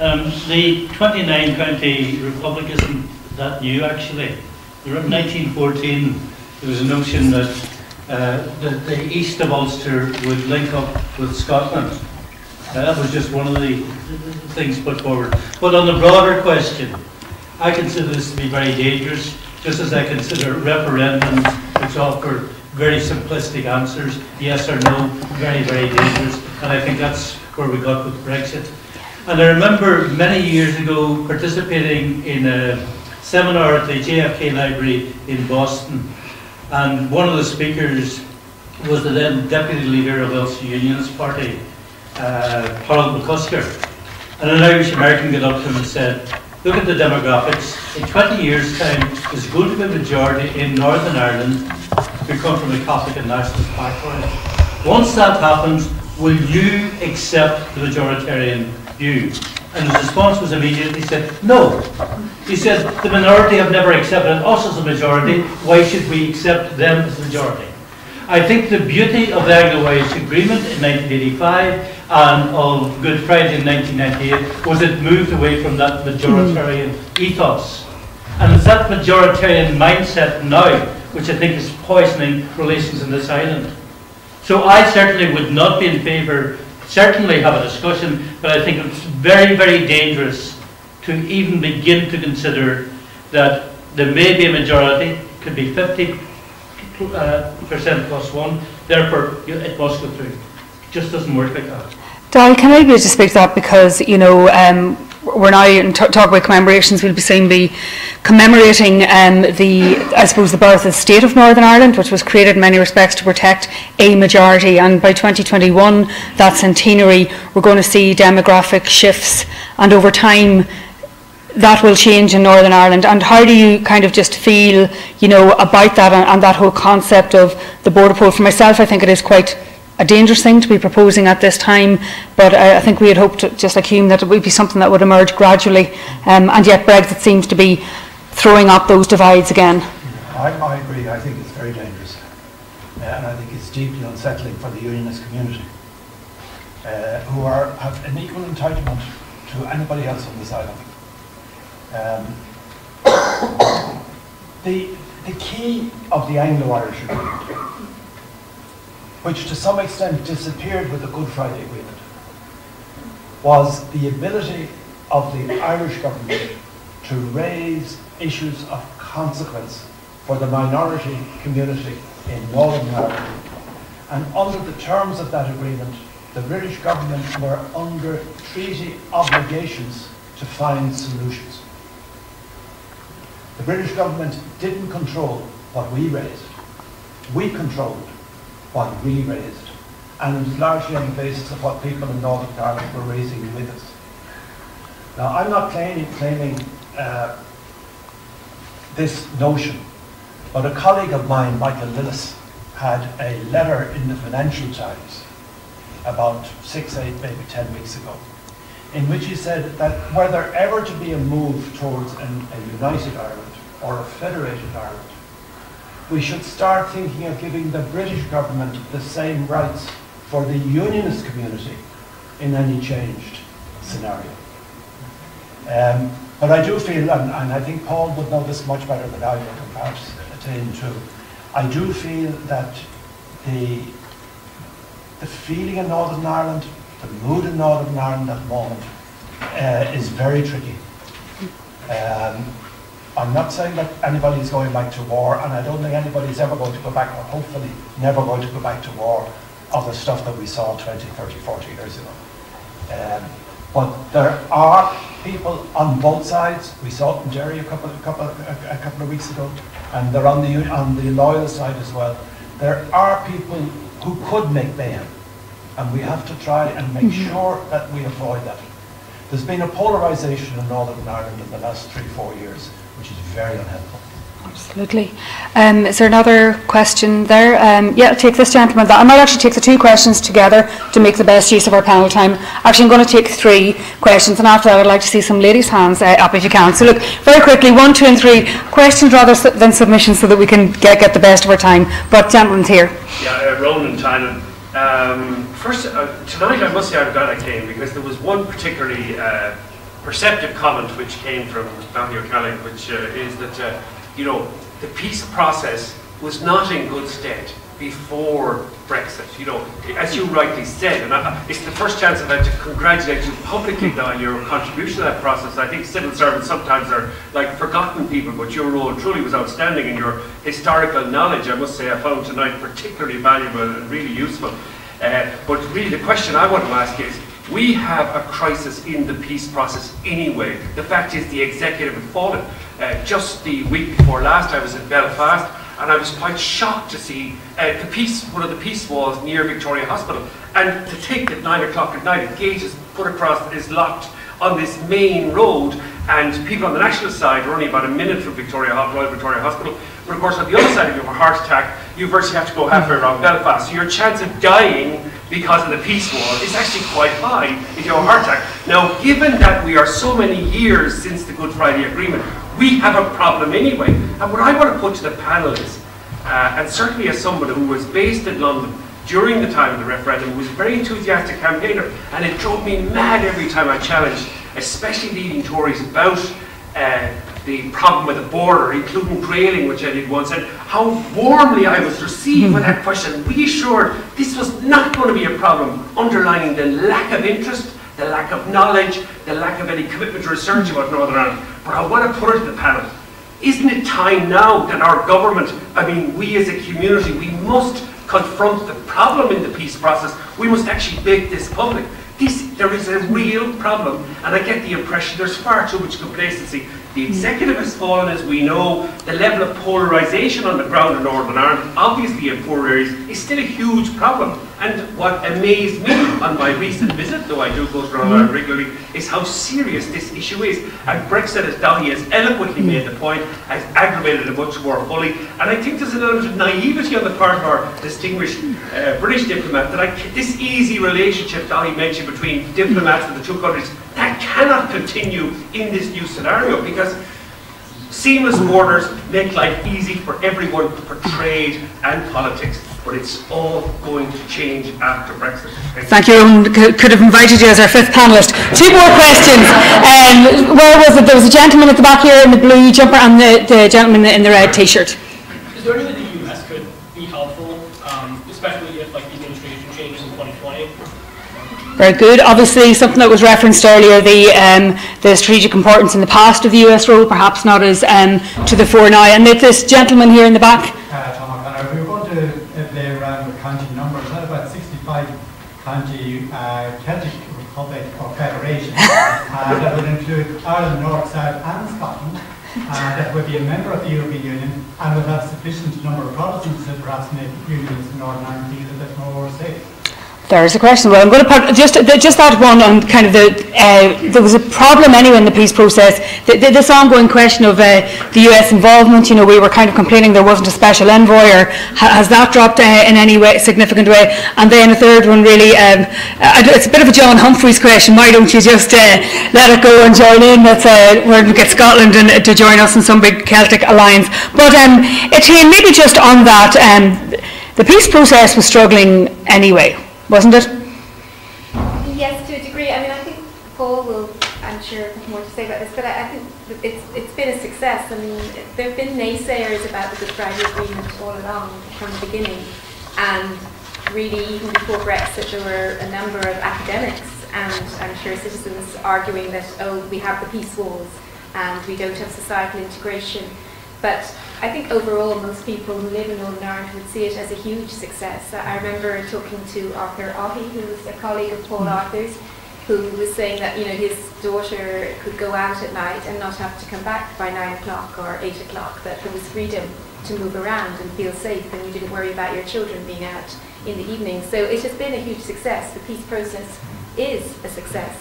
Um, the twenty-nine county republic isn't that new, actually. In nineteen fourteen, there was a notion that, uh, that the east of Ulster would link up with Scotland. Uh, that was just one of the things put forward. But on the broader question, I consider this to be very dangerous, just as I consider referendums which offer very simplistic answers, yes or no, very, very dangerous. And I think that's where we got with Brexit. And I remember many years ago participating in a seminar at the J F K Library in Boston. And one of the speakers was the then deputy leader of Ulster Unionist Party, uh, Harold McCusker. And an Irish American got up to him and said, look at the demographics. In twenty years' time, there's going to be a majority in Northern Ireland who come from a Catholic and nationalist background. Once that happens, will you accept the majoritarian view? And his response was immediately, he said, no. He said, the minority have never accepted us as a majority. Why should we accept them as a majority? I think the beauty of the Anglo-Irish Agreement in nineteen eighty-five and of Good Friday in nineteen ninety-eight was it moved away from that majoritarian mm. ethos. And it's that majoritarian mindset now which I think is poisoning relations in this island. So I certainly would not be in favour, certainly have a discussion, but I think it's very, very dangerous to even begin to consider that there may be a majority, could be fifty percent uh, plus one, therefore it must go through. Just doesn't work like that. Dal, can I just speak to that, because you know um, we're now in t talk about commemorations. We'll be soon be commemorating um, the, I suppose, the birth of the state of Northern Ireland, which was created in many respects to protect a majority. And by twenty twenty-one, that centenary, we're going to see demographic shifts, and over time that will change in Northern Ireland. And how do you kind of just feel, you know, about that and, and that whole concept of the border poll? For myself, I think it is quite a dangerous thing to be proposing at this time, but I, I think we had hoped, just like Hume, that it would be something that would emerge gradually, um, and yet Brexit seems to be throwing up those divides again. I, I agree. I think it's very dangerous, uh, and I think it's deeply unsettling for the unionist community, uh, who are, have an equal entitlement to anybody else on this island. Um, the, the key of the Anglo-Irish Agreement, which to some extent disappeared with the Good Friday Agreement, was the ability of the Irish government to raise issues of consequence for the minority community in Northern Ireland. And under the terms of that agreement, the British government were under treaty obligations to find solutions. The British government didn't control what we raised. We controlled what we raised. And it was largely on the basis of what people in Northern Ireland were raising with us. Now, I'm not claiming, claiming uh, this notion, but a colleague of mine, Michael Lillis, had a letter in the Financial Times about six, eight, maybe ten weeks ago, in which he said that were there ever to be a move towards an, a united Ireland or a federated Ireland, we should start thinking of giving the British government the same rights for the unionist community in any changed scenario. Um, but I do feel, and, and I think Paul would know this much better than I would, and perhaps attain to, I do feel that the, the feeling in Northern Ireland, the mood in Northern Ireland at the moment uh, is very tricky. Um, I'm not saying that anybody's going back to war, and I don't think anybody's ever going to go back, or hopefully never going to go back to war, of the stuff that we saw twenty, thirty, forty years ago. Um, but there are people on both sides. We saw it in Derry a couple, a couple, a, a couple of weeks ago, and they're on the, on the loyalist side as well. There are people who could make mayhem, and we have to try and make mm-hmm. sure that we avoid that. There's been a polarisation in Northern Ireland in the last three, four years, which is very unhelpful. Absolutely. Um, is there another question there? Um, yeah, I'll take this gentleman. I might actually take the two questions together to make the best use of our panel time. Actually, I'm going to take three questions, and after that I'd like to see some ladies' hands uh, up if you can. So look, very quickly, one, two and three, questions rather su than submissions so that we can get, get the best of our time. But gentleman's here. Yeah, uh, Ronan Tynan. Um, first, uh, tonight I must say I'm glad I came, because there was one particularly uh, perceptive comment which came from Matthew O'Callaghan, which uh, is that, uh, you know, the peace process was not in good stead before Brexit. You know, as you rightly said, and I, it's the first chance I've had to congratulate you publicly now on your contribution to that process. I think civil servants sometimes are like forgotten people, but your role truly was outstanding, and your historical knowledge, I must say, I found tonight particularly valuable and really useful. Uh, but really the question I want to ask is, we have a crisis in the peace process anyway. The fact is the executive had fallen. Uh, just the week before last I was in Belfast, and I was quite shocked to see uh, the peace, one of the peace walls near Victoria Hospital, and to think that nine o'clock at night a gate is put across, is locked on this main road, and people on the national side are only about a minute from Victoria, Royal Victoria Hospital, but of course on the other side of your heart attack, you virtually have to go halfway around Belfast, so your chance of dying because of the peace wall is actually quite high if you have a heart attack. Now, given that we are so many years since the Good Friday Agreement, we have a problem anyway. And what I want to put to the panel is, uh, and certainly as someone who was based in London during the time of the referendum, who was a very enthusiastic campaigner, and it drove me mad every time I challenged, especially leading Tories, about uh, the problem with the border, including grayling, which I did once, and how warmly I was received with that question, reassured this was not going to be a problem, underlining the lack of interest, the lack of knowledge, the lack of any commitment to research about Northern Ireland. But I want to put it to the panel. Isn't it time now that our government, I mean, we as a community, we must confront the problem in the peace process. We must actually make this public. This, there is a real problem, and I get the impression there's far too much complacency. The executive has fallen, as we know. The level of polarisation on the ground in Northern Ireland, obviously in poor areas, is still a huge problem. And what amazed me on my recent visit, though I do go to Northern Ireland regularly, is how serious this issue is. And Brexit, as Donny has eloquently made the point, has aggravated it much more fully. And I think there's an element of naivety on the part of our distinguished uh, British diplomat, that I, this easy relationship Donny mentioned between diplomats of the two countries, that cannot continue in this new scenario, because Seamless borders make life easy for everyone, for trade and politics, but it's all going to change after Brexit. Thank you. Thank you. Could have invited you as our fifth panellist. Two more questions. Um, where was it? There was a gentleman at the back here in the blue jumper and the, the gentleman in the red T-shirt. Is there anything the U S could be helpful, um, especially if like the administration changes in twenty twenty? Very good. Obviously, something that was referenced earlier, the um, the strategic importance in the past of the U S role, perhaps not as um, to the fore now. And this gentleman here in the back. Uh, Tom O'Connor, we were going to uh, play around with county numbers. Not about sixty-five county uh, Celtic Republic or Federation uh, that would include Ireland, North, South and Scotland. Uh, that would be a member of the European Union and would have sufficient number of Protestants to perhaps make unions in Northern Ireland feel a bit more safe. There is a question. Well, I'm going to put just just that one on kind of the uh, there was a problem anyway in the peace process. The, the, this ongoing question of uh, the U S involvement. You know, we were kind of complaining there wasn't a special envoy, or ha has that dropped uh, in any way significant way? And then a third one, really, um, uh, it's a bit of a John Humphreys question. Why don't you just uh, let it go and join in? That's uh, where we get Scotland and uh, to join us in some big Celtic alliance. But um, Etienne, maybe just on that, um, the peace process was struggling anyway, wasn't it? Yes, to a degree. I mean, I think Paul will, I'm sure, have more to say about this, but I, I think it's, it's been a success. I mean, there have been naysayers about the Good Friday Agreement all along from the beginning, and really even before Brexit there were a number of academics and I'm sure citizens arguing that, oh, we have the peace walls and we don't have societal integration. But I think overall most people who live in Northern Ireland would see it as a huge success. I remember talking to Arthur Ohi, who was a colleague of Paul Arthur's, who was saying that, you know, his daughter could go out at night and not have to come back by nine o'clock or eight o'clock, that there was freedom to move around and feel safe and you didn't worry about your children being out in the evening. So it has been a huge success. The peace process is a success.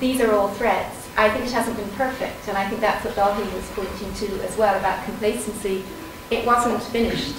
These are all threats. I think it hasn't been perfect, and I think that's what Dalhi was pointing to as well about complacency. It wasn't finished.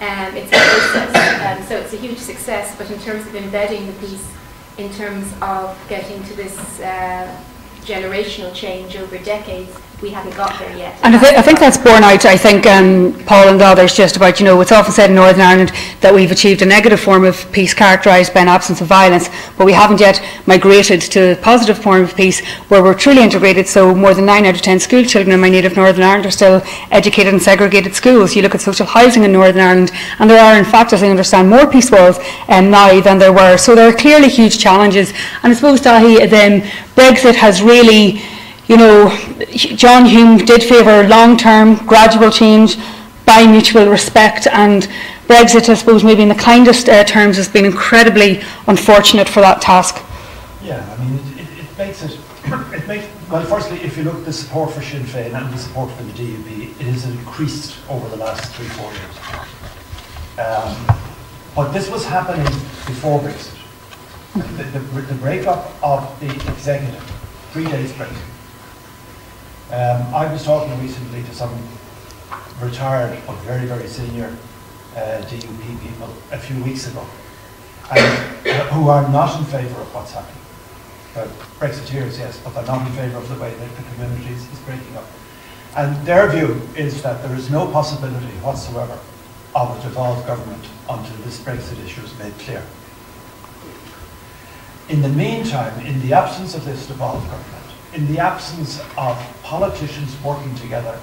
Um, it's a process, um, so it's a huge success, but in terms of embedding the peace, in terms of getting to this uh, generational change over decades, we haven't got there yet. And I, th I think that's borne out, I think, um, Paul and others, just about, you know, it's often said in Northern Ireland that we've achieved a negative form of peace characterised by an absence of violence, but we haven't yet migrated to a positive form of peace where we're truly integrated, so more than nine out of ten school children in my native Northern Ireland are still educated in segregated schools. You look at social housing in Northern Ireland, and there are, in fact, as I understand, more peace walls um, now than there were. So there are clearly huge challenges. And I suppose, Dahi, then, Brexit has really, you know, John Hume did favour long-term, gradual change by mutual respect, and Brexit, I suppose, maybe in the kindest uh, terms, has been incredibly unfortunate for that task. Yeah, I mean, it, it, it makes it, it makes, well, firstly, if you look at the support for Sinn Féin and the support for the D U P, it has increased over the last three, four years. Um, but this was happening before Brexit. The, the, the breakup of the executive, three days break. Um, I was talking recently to some retired but very, very senior uh, D U P people a few weeks ago, and, uh, who are not in favour of what's happening. But Brexiteers, yes, but they're not in favour of the way that the community is breaking up. And their view is that there is no possibility whatsoever of a devolved government until this Brexit issue is made clear. In the meantime, in the absence of this devolved government, in the absence of politicians working together,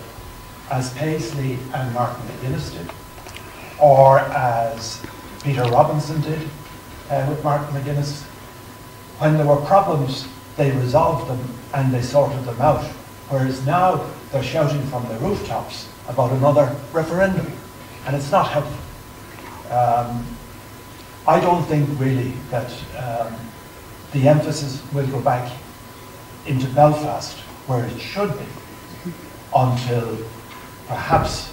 as Paisley and Martin McGuinness did, or as Peter Robinson did uh, with Martin McGuinness, when there were problems, they resolved them and they sorted them out. Whereas now they're shouting from the rooftops about another referendum, and it's not helpful. Um, I don't think really that um, the emphasis will go back into Belfast, where it should be, until perhaps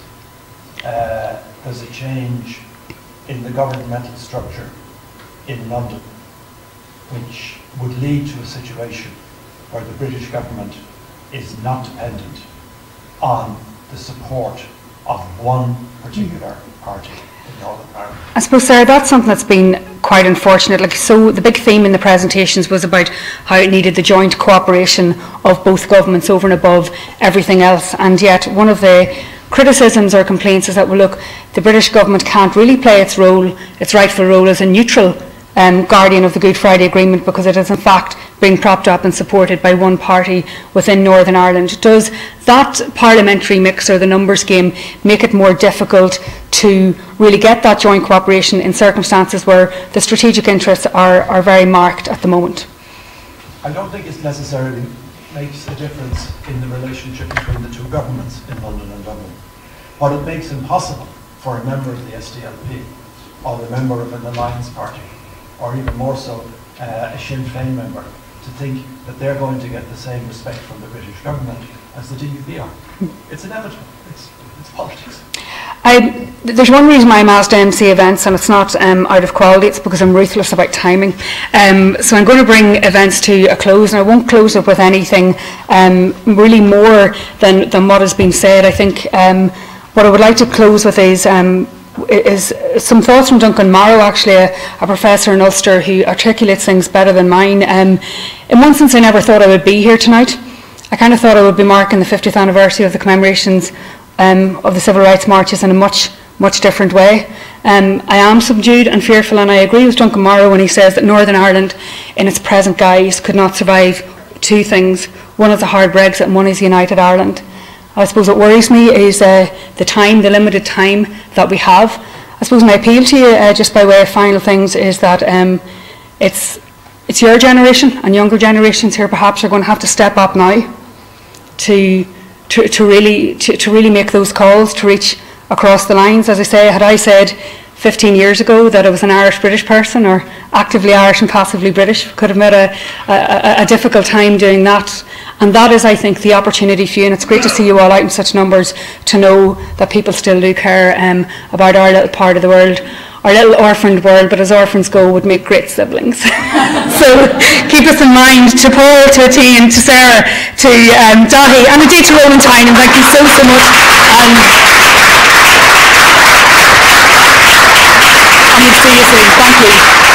uh, there's a change in the governmental structure in London, which would lead to a situation where the British government is not dependent on the support of one particular party in Northern Ireland. I suppose, Sarah, that's something that's been quite unfortunate. Like, so the big theme in the presentations was about how it needed the joint cooperation of both governments over and above everything else. And yet one of the criticisms or complaints is that, well, look, the British government can't really play its role, its rightful role as a neutral um, guardian of the Good Friday Agreement, because it is in fact being propped up and supported by one party within Northern Ireland. Does that parliamentary mix, or the numbers game, make it more difficult to really get that joint cooperation in circumstances where the strategic interests are, are very marked at the moment? I don't think it necessarily makes a difference in the relationship between the two governments in London and Dublin. But it makes impossible for a member of the S D L P, or a member of an Alliance party, or even more so uh, a Sinn Féin member, to think that they're going to get the same respect from the British government as the D U P are. It's inevitable. It's, it's politics. I, there's one reason why I'm asked to M C events, and it's not um, out of quality, it's because I'm ruthless about timing. Um, so I'm going to bring events to a close, and I won't close up with anything um, really more than, than what has been said. I think um, what I would like to close with is um, is some thoughts from Duncan Morrow, actually, a, a professor in Ulster who articulates things better than mine. Um, in one sense, I never thought I would be here tonight. I kind of thought I would be marking the fiftieth anniversary of the commemorations um, of the Civil Rights Marches in a much, much different way. Um, I am subdued and fearful, and I agree with Duncan Morrow when he says that Northern Ireland in its present guise could not survive two things. One is a hard Brexit and one is United Ireland. I suppose what worries me is uh, the time, the limited time that we have. I suppose my appeal to you, uh, just by way of final things, is that um, it's, it's your generation and younger generations here perhaps are going to have to step up now to, to, to, really, to, to really make those calls, to reach across the lines. As I say, had I said fifteen years ago that I was an Irish-British person, or actively Irish and passively British, could have made a, a, a difficult time doing that. And that is, I think, the opportunity for you, and it's great to see you all out in such numbers, to know that people still do care um, about our little part of the world, our little orphaned world, but as orphans go, would make great siblings. So keep us in mind, to Paul, to Etienne, to Sarah, to um, Dahi, and indeed to Roland Tynan. Thank you so, so much. Um, and we'll see you soon. Thank you.